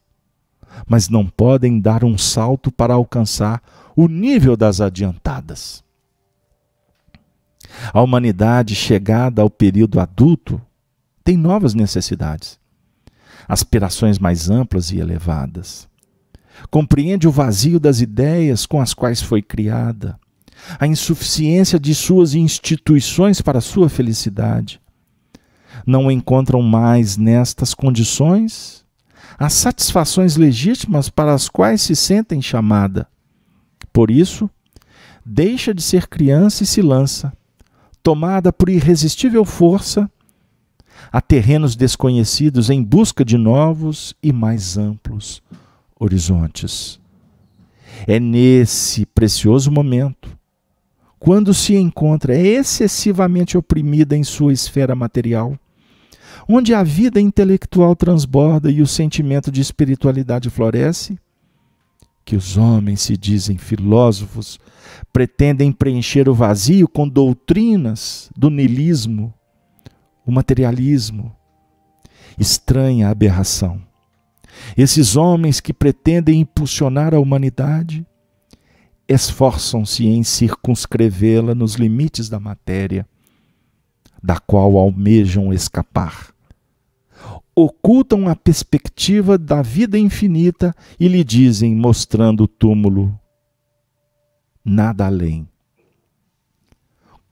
mas não podem dar um salto para alcançar o nível das adiantadas. A humanidade chegada ao período adulto tem novas necessidades, aspirações mais amplas e elevadas. Compreende o vazio das ideias com as quais foi criada, a insuficiência de suas instituições para sua felicidade. Não encontram mais nestas condições as satisfações legítimas para as quais se sentem chamada. Por isso, deixa de ser criança e se lança, tomada por irresistível força, a terrenos desconhecidos em busca de novos e mais amplos horizontes. É nesse precioso momento, quando se encontra excessivamente oprimida em sua esfera material, onde a vida intelectual transborda e o sentimento de espiritualidade floresce, que os homens se dizem filósofos, pretendem preencher o vazio com doutrinas do niilismo, o materialismo. Estranha aberração. Esses homens que pretendem impulsionar a humanidade esforçam-se em circunscrevê-la nos limites da matéria, da qual almejam escapar. Ocultam a perspectiva da vida infinita e lhe dizem, mostrando o túmulo, nada além.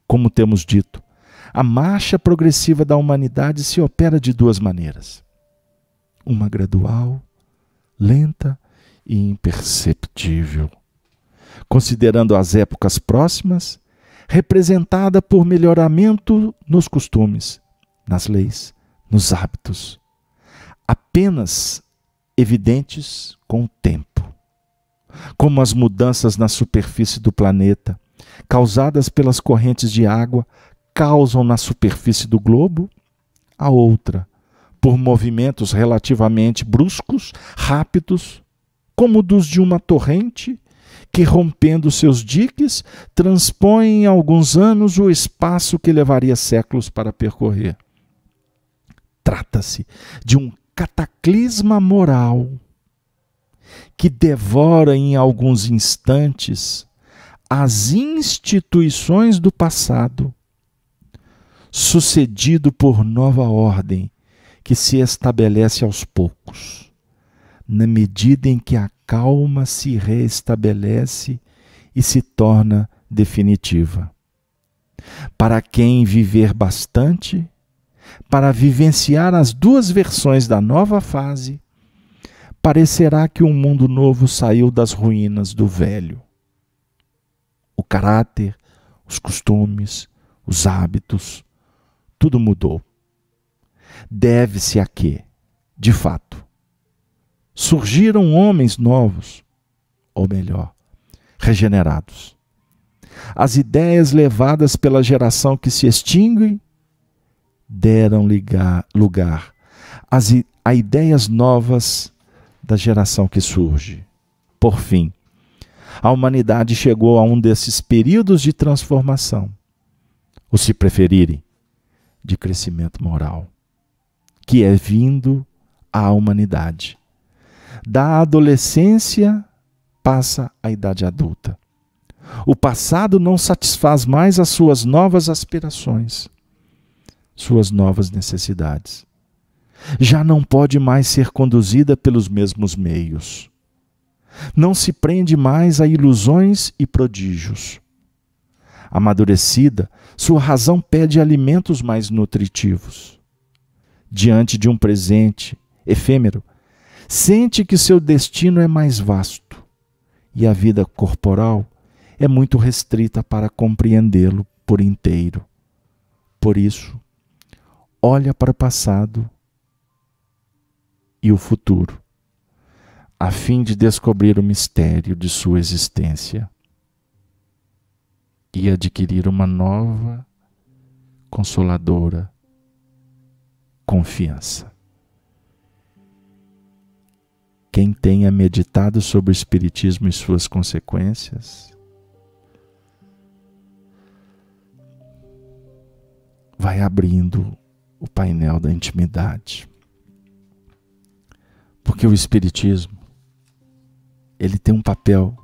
Como temos dito, a marcha progressiva da humanidade se opera de duas maneiras. Uma gradual, lenta e imperceptível, considerando as épocas próximas, representada por melhoramento nos costumes, nas leis, nos hábitos, apenas evidentes com o tempo, como as mudanças na superfície do planeta, causadas pelas correntes de água, causam na superfície do globo a outra, por movimentos relativamente bruscos, rápidos, como dos de uma torrente, que, rompendo seus diques, transpõe em alguns anos o espaço que levaria séculos para percorrer. Trata-se de um cataclisma moral que devora em alguns instantes as instituições do passado, sucedido por nova ordem que se estabelece aos poucos, na medida em que a calma se reestabelece e se torna definitiva. Para quem viver bastante, para vivenciar as duas versões da nova fase, parecerá que um mundo novo saiu das ruínas do velho. O caráter, os costumes, os hábitos, tudo mudou. Deve-se a que, de fato, surgiram homens novos, ou melhor, regenerados. As ideias levadas pela geração que se extingue deram lugar às, a ideias novas da geração que surge. Por fim, a humanidade chegou a um desses períodos de transformação, ou se preferirem, de crescimento moral, que é vindo à humanidade. Da adolescência passa à idade adulta. O passado não satisfaz mais as suas novas aspirações, suas novas necessidades. Já não pode mais ser conduzida pelos mesmos meios. Não se prende mais a ilusões e prodígios. Amadurecida, sua razão pede alimentos mais nutritivos. Diante de um presente efêmero, sente que seu destino é mais vasto e a vida corporal é muito restrita para compreendê-lo por inteiro. Por isso, olha para o passado e o futuro, a fim de descobrir o mistério de sua existência e adquirir uma nova, consoladora confiança. Quem tenha meditado sobre o Espiritismo e suas consequências vai abrindo o painel da intimidade. Porque o Espiritismo, ele tem um papel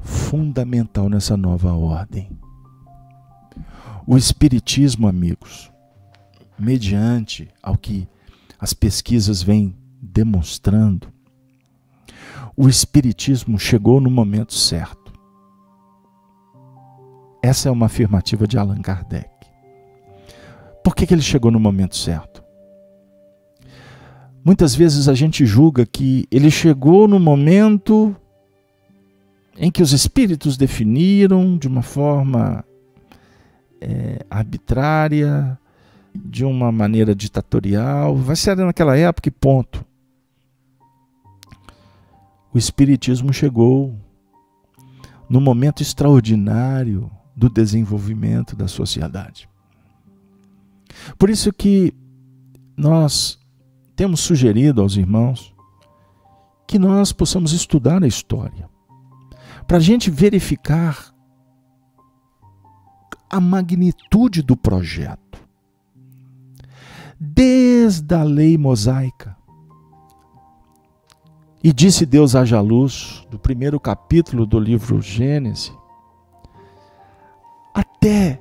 fundamental nessa nova ordem. O Espiritismo, amigos, mediante ao que as pesquisas vêm demonstrando, o Espiritismo chegou no momento certo. Essa é uma afirmativa de Allan Kardec. Por que que ele chegou no momento certo? Muitas vezes a gente julga que ele chegou no momento em que os espíritos definiram de uma forma é, arbitrária, de uma maneira ditatorial. Vai ser naquela época e ponto. O Espiritismo chegou no momento extraordinário do desenvolvimento da sociedade. Por isso que nós temos sugerido aos irmãos que nós possamos estudar a história, para a gente verificar a magnitude do projeto. Desde a lei mosaica, e disse Deus haja luz, do primeiro capítulo do livro Gênese, até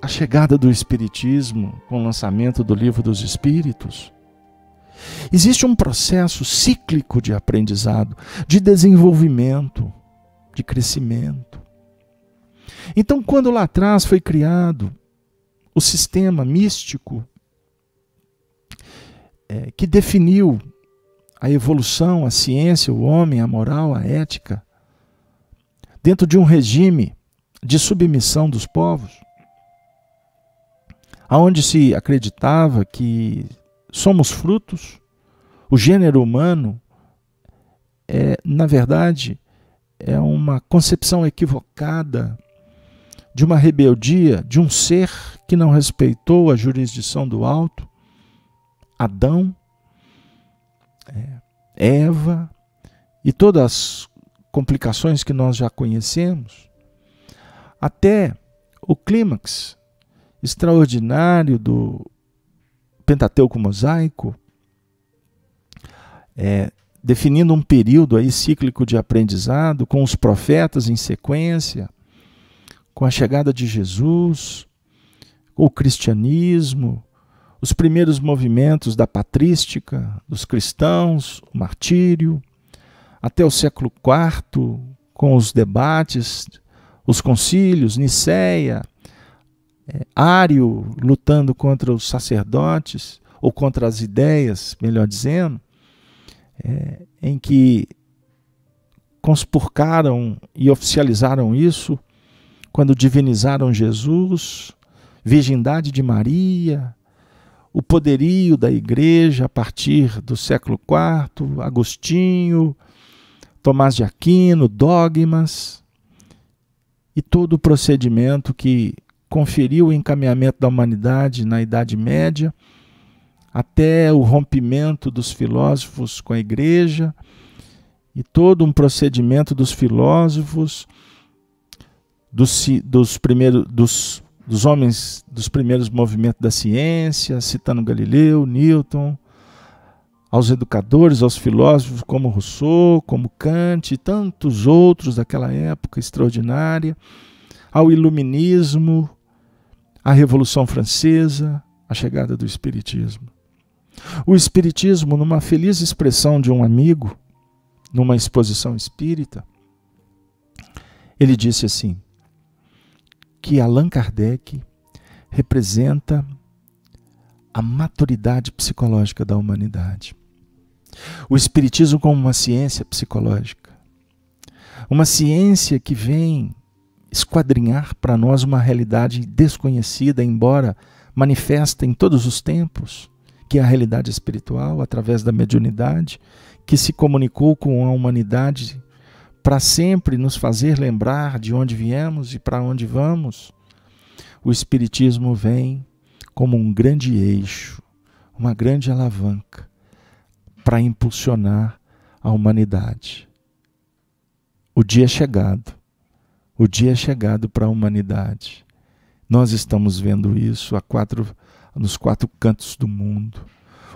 a chegada do Espiritismo, com o lançamento do Livro dos Espíritos, existe um processo cíclico de aprendizado, de desenvolvimento, de crescimento. Então, quando lá atrás foi criado o sistema místico é, que definiu a evolução, a ciência, o homem, a moral, a ética, dentro de um regime de submissão dos povos, aonde se acreditava que somos frutos, o gênero humano é, na verdade, é uma concepção equivocada de uma rebeldia de um ser que não respeitou a jurisdição do alto, Adão, é, Eva e todas as complicações que nós já conhecemos, até o clímax extraordinário do Pentateuco mosaico, é, definindo um período aí cíclico de aprendizado, com os profetas em sequência, com a chegada de Jesus, o cristianismo, os primeiros movimentos da patrística, dos cristãos, o martírio, até o século quarto, com os debates, os concílios, Niceia, É, Ário lutando contra os sacerdotes, ou contra as ideias, melhor dizendo, é, em que conspurcaram e oficializaram isso quando divinizaram Jesus, virgindade de Maria, o poderio da Igreja a partir do século quarto, Agostinho, Tomás de Aquino, dogmas e todo o procedimento que conferiu o encaminhamento da humanidade na Idade Média, até o rompimento dos filósofos com a Igreja e todo um procedimento dos filósofos, dos, dos, primeiros, dos, dos homens dos primeiros movimentos da ciência, citando Galileu, Newton, aos educadores, aos filósofos como Rousseau, como Kant e tantos outros daquela época extraordinária, ao iluminismo, à Revolução Francesa, à chegada do Espiritismo. O Espiritismo, numa feliz expressão de um amigo, numa exposição espírita, ele disse assim, que Allan Kardec representa a maturidade psicológica da humanidade. O Espiritismo como uma ciência psicológica, uma ciência que vem esquadrinhar para nós uma realidade desconhecida, embora manifesta em todos os tempos, que é a realidade espiritual, através da mediunidade, que se comunicou com a humanidade para sempre nos fazer lembrar de onde viemos e para onde vamos. O Espiritismo vem como um grande eixo, uma grande alavanca para impulsionar a humanidade. O dia é chegado. O dia é chegado para a humanidade. Nós estamos vendo isso a quatro, nos quatro cantos do mundo.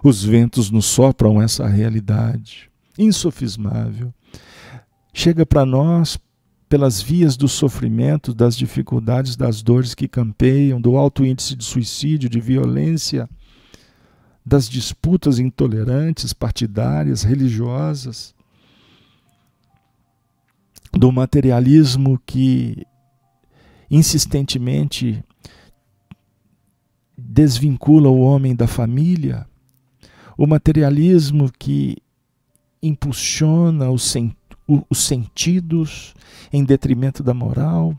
Os ventos nos sopram essa realidade insofismável. Chega para nós pelas vias do sofrimento, das dificuldades, das dores que campeiam, do alto índice de suicídio, de violência, das disputas intolerantes, partidárias, religiosas, do materialismo que insistentemente desvincula o homem da família, o materialismo que impulsiona os, sen os sentidos em detrimento da moral,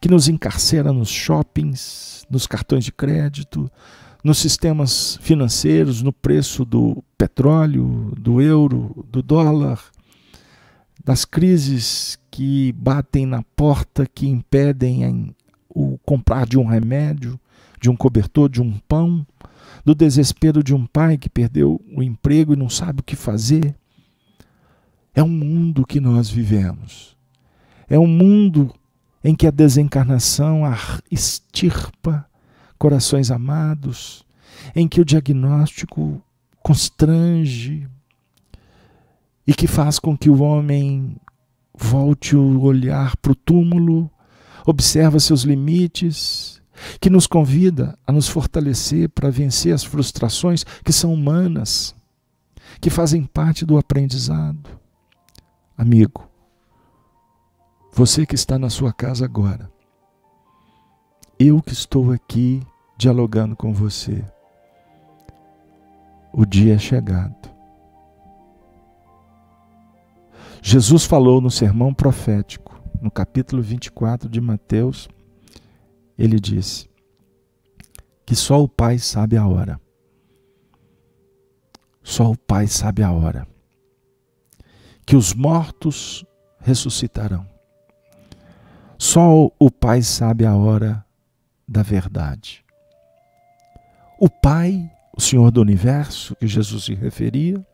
que nos encarcera nos shoppings, nos cartões de crédito, nos sistemas financeiros, no preço do petróleo, do euro, do dólar, das crises que batem na porta, que impedem o comprar de um remédio, de um cobertor, de um pão, do desespero de um pai que perdeu o emprego e não sabe o que fazer. É um mundo que nós vivemos. É um mundo em que a desencarnação extirpa corações amados, em que o diagnóstico constrange e que faz com que o homem volte o olhar para o túmulo, observa seus limites, que nos convida a nos fortalecer para vencer as frustrações que são humanas, que fazem parte do aprendizado. Amigo, você que está na sua casa agora, eu que estou aqui dialogando com você, o dia é chegado. Jesus falou no sermão profético, no capítulo vinte e quatro de Mateus, ele disse que só o Pai sabe a hora. Só o Pai sabe a hora. Que os mortos ressuscitarão. Só o Pai sabe a hora da verdade. O Pai, o Senhor do Universo, que Jesus se referia,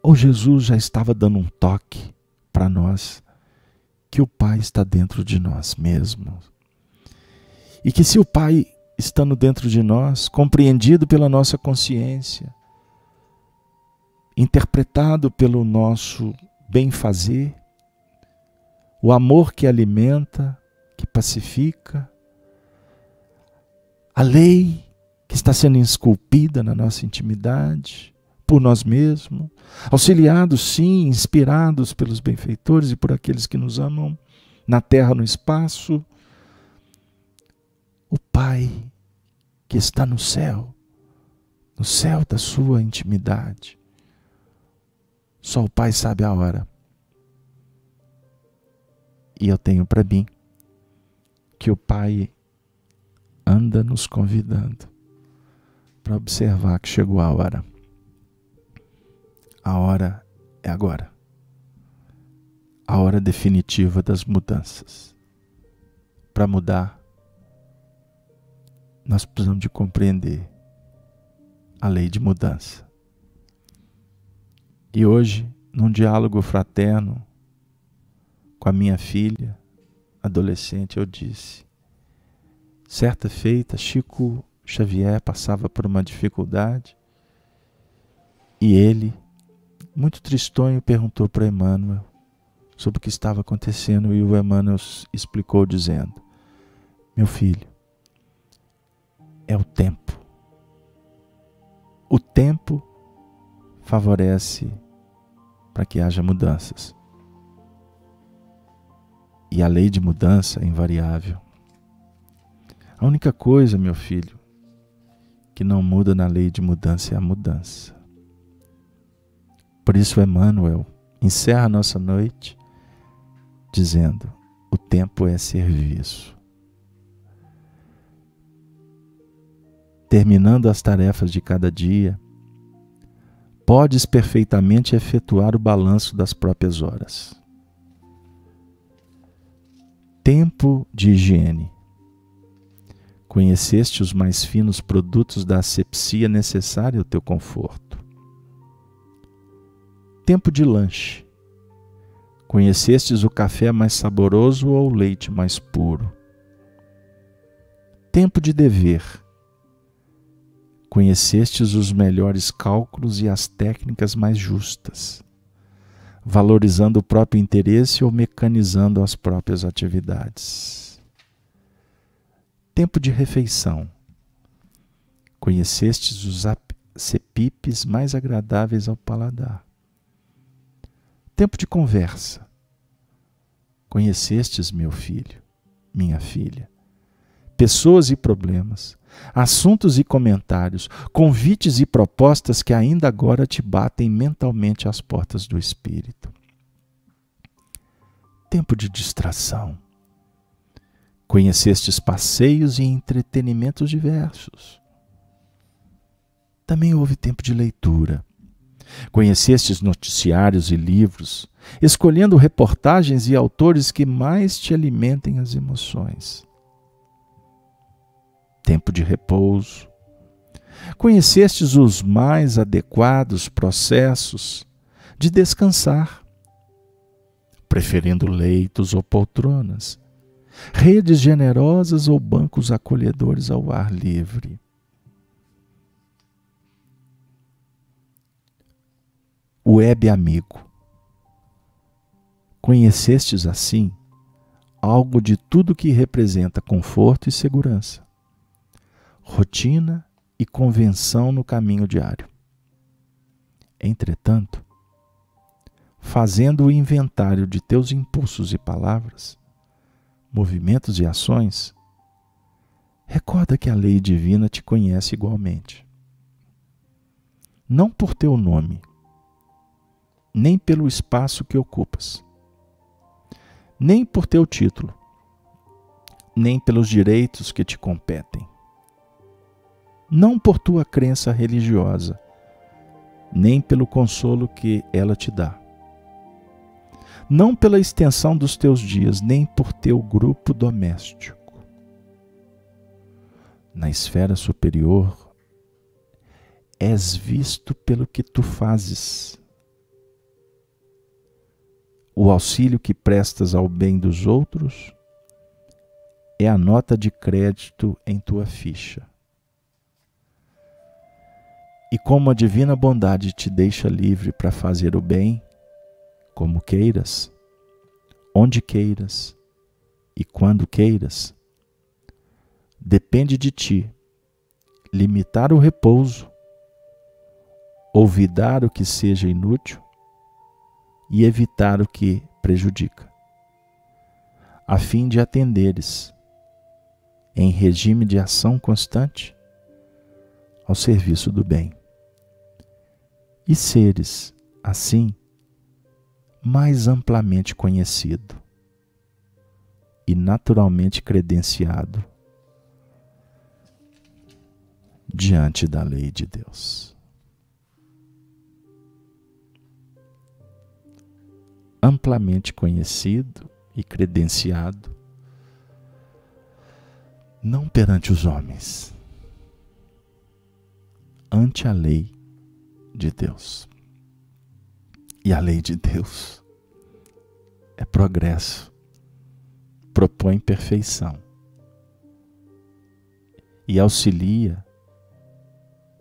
ou Jesus já estava dando um toque para nós, que o Pai está dentro de nós mesmos. E que se o Pai, estando dentro de nós, compreendido pela nossa consciência, interpretado pelo nosso bem-fazer, o amor que alimenta, que pacifica, a lei que está sendo esculpida na nossa intimidade, por nós mesmos, auxiliados sim, inspirados pelos benfeitores e por aqueles que nos amam, na terra, no espaço, o Pai que está no céu, no céu da sua intimidade, Só o Pai sabe a hora. E eu tenho para mim que o Pai anda nos convidando para observar que chegou a hora. A hora é agora. A hora definitiva das mudanças. Para mudar, nós precisamos de compreender a lei de mudança. E hoje, num diálogo fraterno com a minha filha, adolescente, eu disse: certa feita, Chico Xavier passava por uma dificuldade e ele, muito tristonho, perguntou para Emmanuel sobre o que estava acontecendo, e o Emmanuel explicou dizendo: meu filho, é o tempo. O tempo favorece para que haja mudanças. E a lei de mudança é invariável. A única coisa, meu filho, que não muda na lei de mudança é a mudança. Por isso Emmanuel encerra a nossa noite dizendo: o tempo é serviço. Terminando as tarefas de cada dia, podes perfeitamente efetuar o balanço das próprias horas. Tempo de higiene. Conheceste os mais finos produtos da asepsia necessária ao teu conforto. Tempo de lanche. Conhecestes o café mais saboroso ou o leite mais puro. Tempo de dever. Conhecestes os melhores cálculos e as técnicas mais justas, valorizando o próprio interesse ou mecanizando as próprias atividades. Tempo de refeição. Conhecestes os cepipes mais agradáveis ao paladar. Tempo de conversa. Conhecestes, meu filho, minha filha, pessoas e problemas, assuntos e comentários, convites e propostas que ainda agora te batem mentalmente às portas do espírito. Tempo de distração. Conhecestes passeios e entretenimentos diversos. Também houve tempo de leitura. Conhecestes noticiários e livros, escolhendo reportagens e autores que mais te alimentem as emoções. Tempo de repouso. Conhecestes os mais adequados processos de descansar, preferindo leitos ou poltronas, redes generosas ou bancos acolhedores ao ar livre. Web amigo. Conhecestes assim algo de tudo que representa conforto e segurança, rotina e convenção no caminho diário. Entretanto, fazendo o inventário de teus impulsos e palavras, movimentos e ações, recorda que a lei divina te conhece igualmente. Não por teu nome, nem pelo espaço que ocupas, nem por teu título, nem pelos direitos que te competem, não por tua crença religiosa, nem pelo consolo que ela te dá, não pela extensão dos teus dias, nem por teu grupo doméstico. Na esfera superior, és visto pelo que tu fazes. O auxílio que prestas ao bem dos outros é a nota de crédito em tua ficha. E como a divina bondade te deixa livre para fazer o bem, como queiras, onde queiras e quando queiras, depende de ti limitar o repouso, olvidar o que seja inútil e evitar o que prejudica, a fim de atenderes, em regime de ação constante, ao serviço do bem. E seres, assim, mais amplamente conhecido e naturalmente credenciado diante da lei de Deus. Amplamente conhecido e credenciado, não perante os homens, ante a lei de Deus. E a lei de Deus é progresso, propõe perfeição e auxilia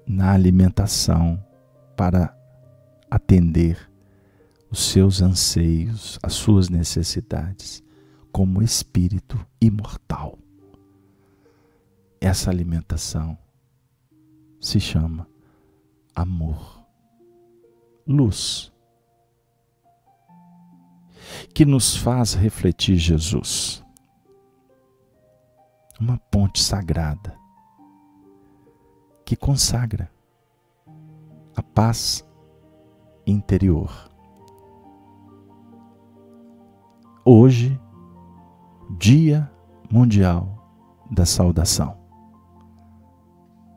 na alimentação para atender os seus anseios, as suas necessidades, como espírito imortal. Essa alimentação se chama amor, luz, que nos faz refletir Jesus, uma ponte sagrada que consagra a paz interior. Hoje, Dia Mundial da Saudação.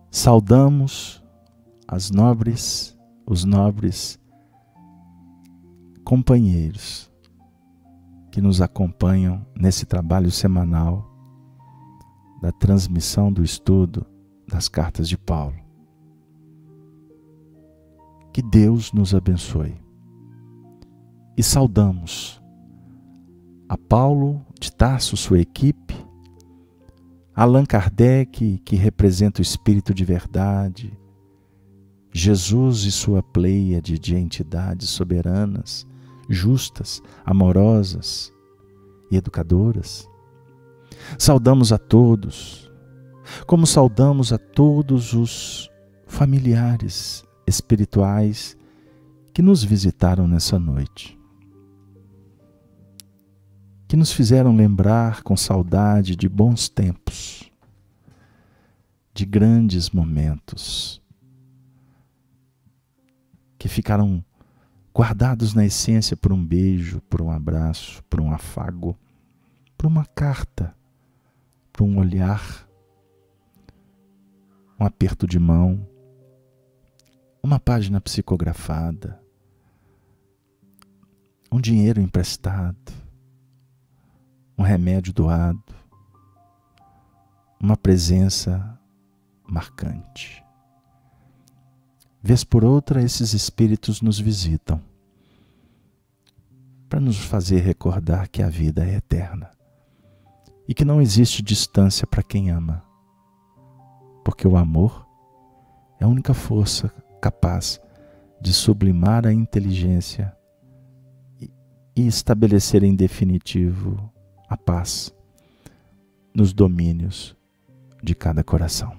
Saudamos as nobres, os nobres companheiros que nos acompanham nesse trabalho semanal da transmissão do estudo das Cartas de Paulo. Que Deus nos abençoe. E saudamos a Paulo de Tarso, sua equipe, Allan Kardec, que representa o Espírito de Verdade, Jesus e sua pleiade de entidades soberanas, justas, amorosas e educadoras. Saudamos a todos, como saudamos a todos os familiares espirituais que nos visitaram nessa noite, que nos fizeram lembrar com saudade de bons tempos, de grandes momentos, que ficaram guardados na essência por um beijo, por um abraço, por um afago, por uma carta, por um olhar, um aperto de mão, uma página psicografada, um dinheiro emprestado, um remédio doado, uma presença marcante. Vez por outra, esses espíritos nos visitam para nos fazer recordar que a vida é eterna e que não existe distância para quem ama, porque o amor é a única força capaz de sublimar a inteligência e estabelecer em definitivo a paz nos domínios de cada coração.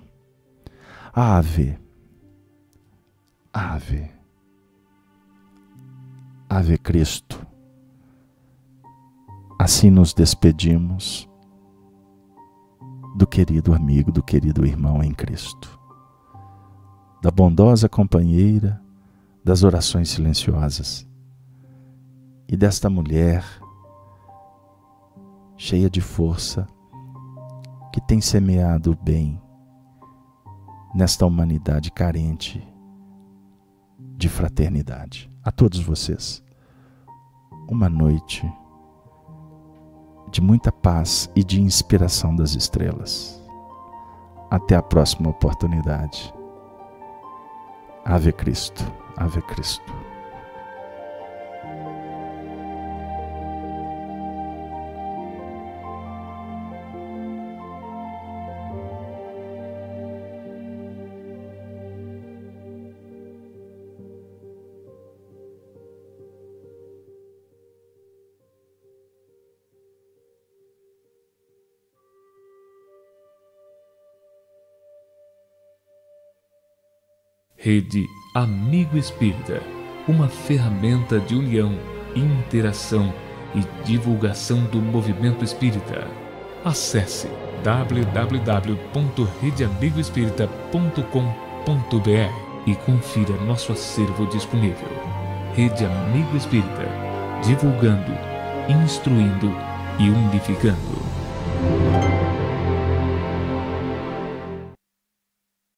Ave, Ave, Ave Cristo. Assim nos despedimos do querido amigo, do querido irmão em Cristo, da bondosa companheira das orações silenciosas e desta mulher cheia de força, que tem semeado o bem nesta humanidade carente de fraternidade. A todos vocês, uma noite de muita paz e de inspiração das estrelas. Até a próxima oportunidade. Ave Cristo, Ave Cristo. Rede Amigo Espírita, uma ferramenta de união, interação e divulgação do movimento espírita. Acesse w w w ponto rede amigo espírita ponto com ponto br e confira nosso acervo disponível. Rede Amigo Espírita, divulgando, instruindo e unificando.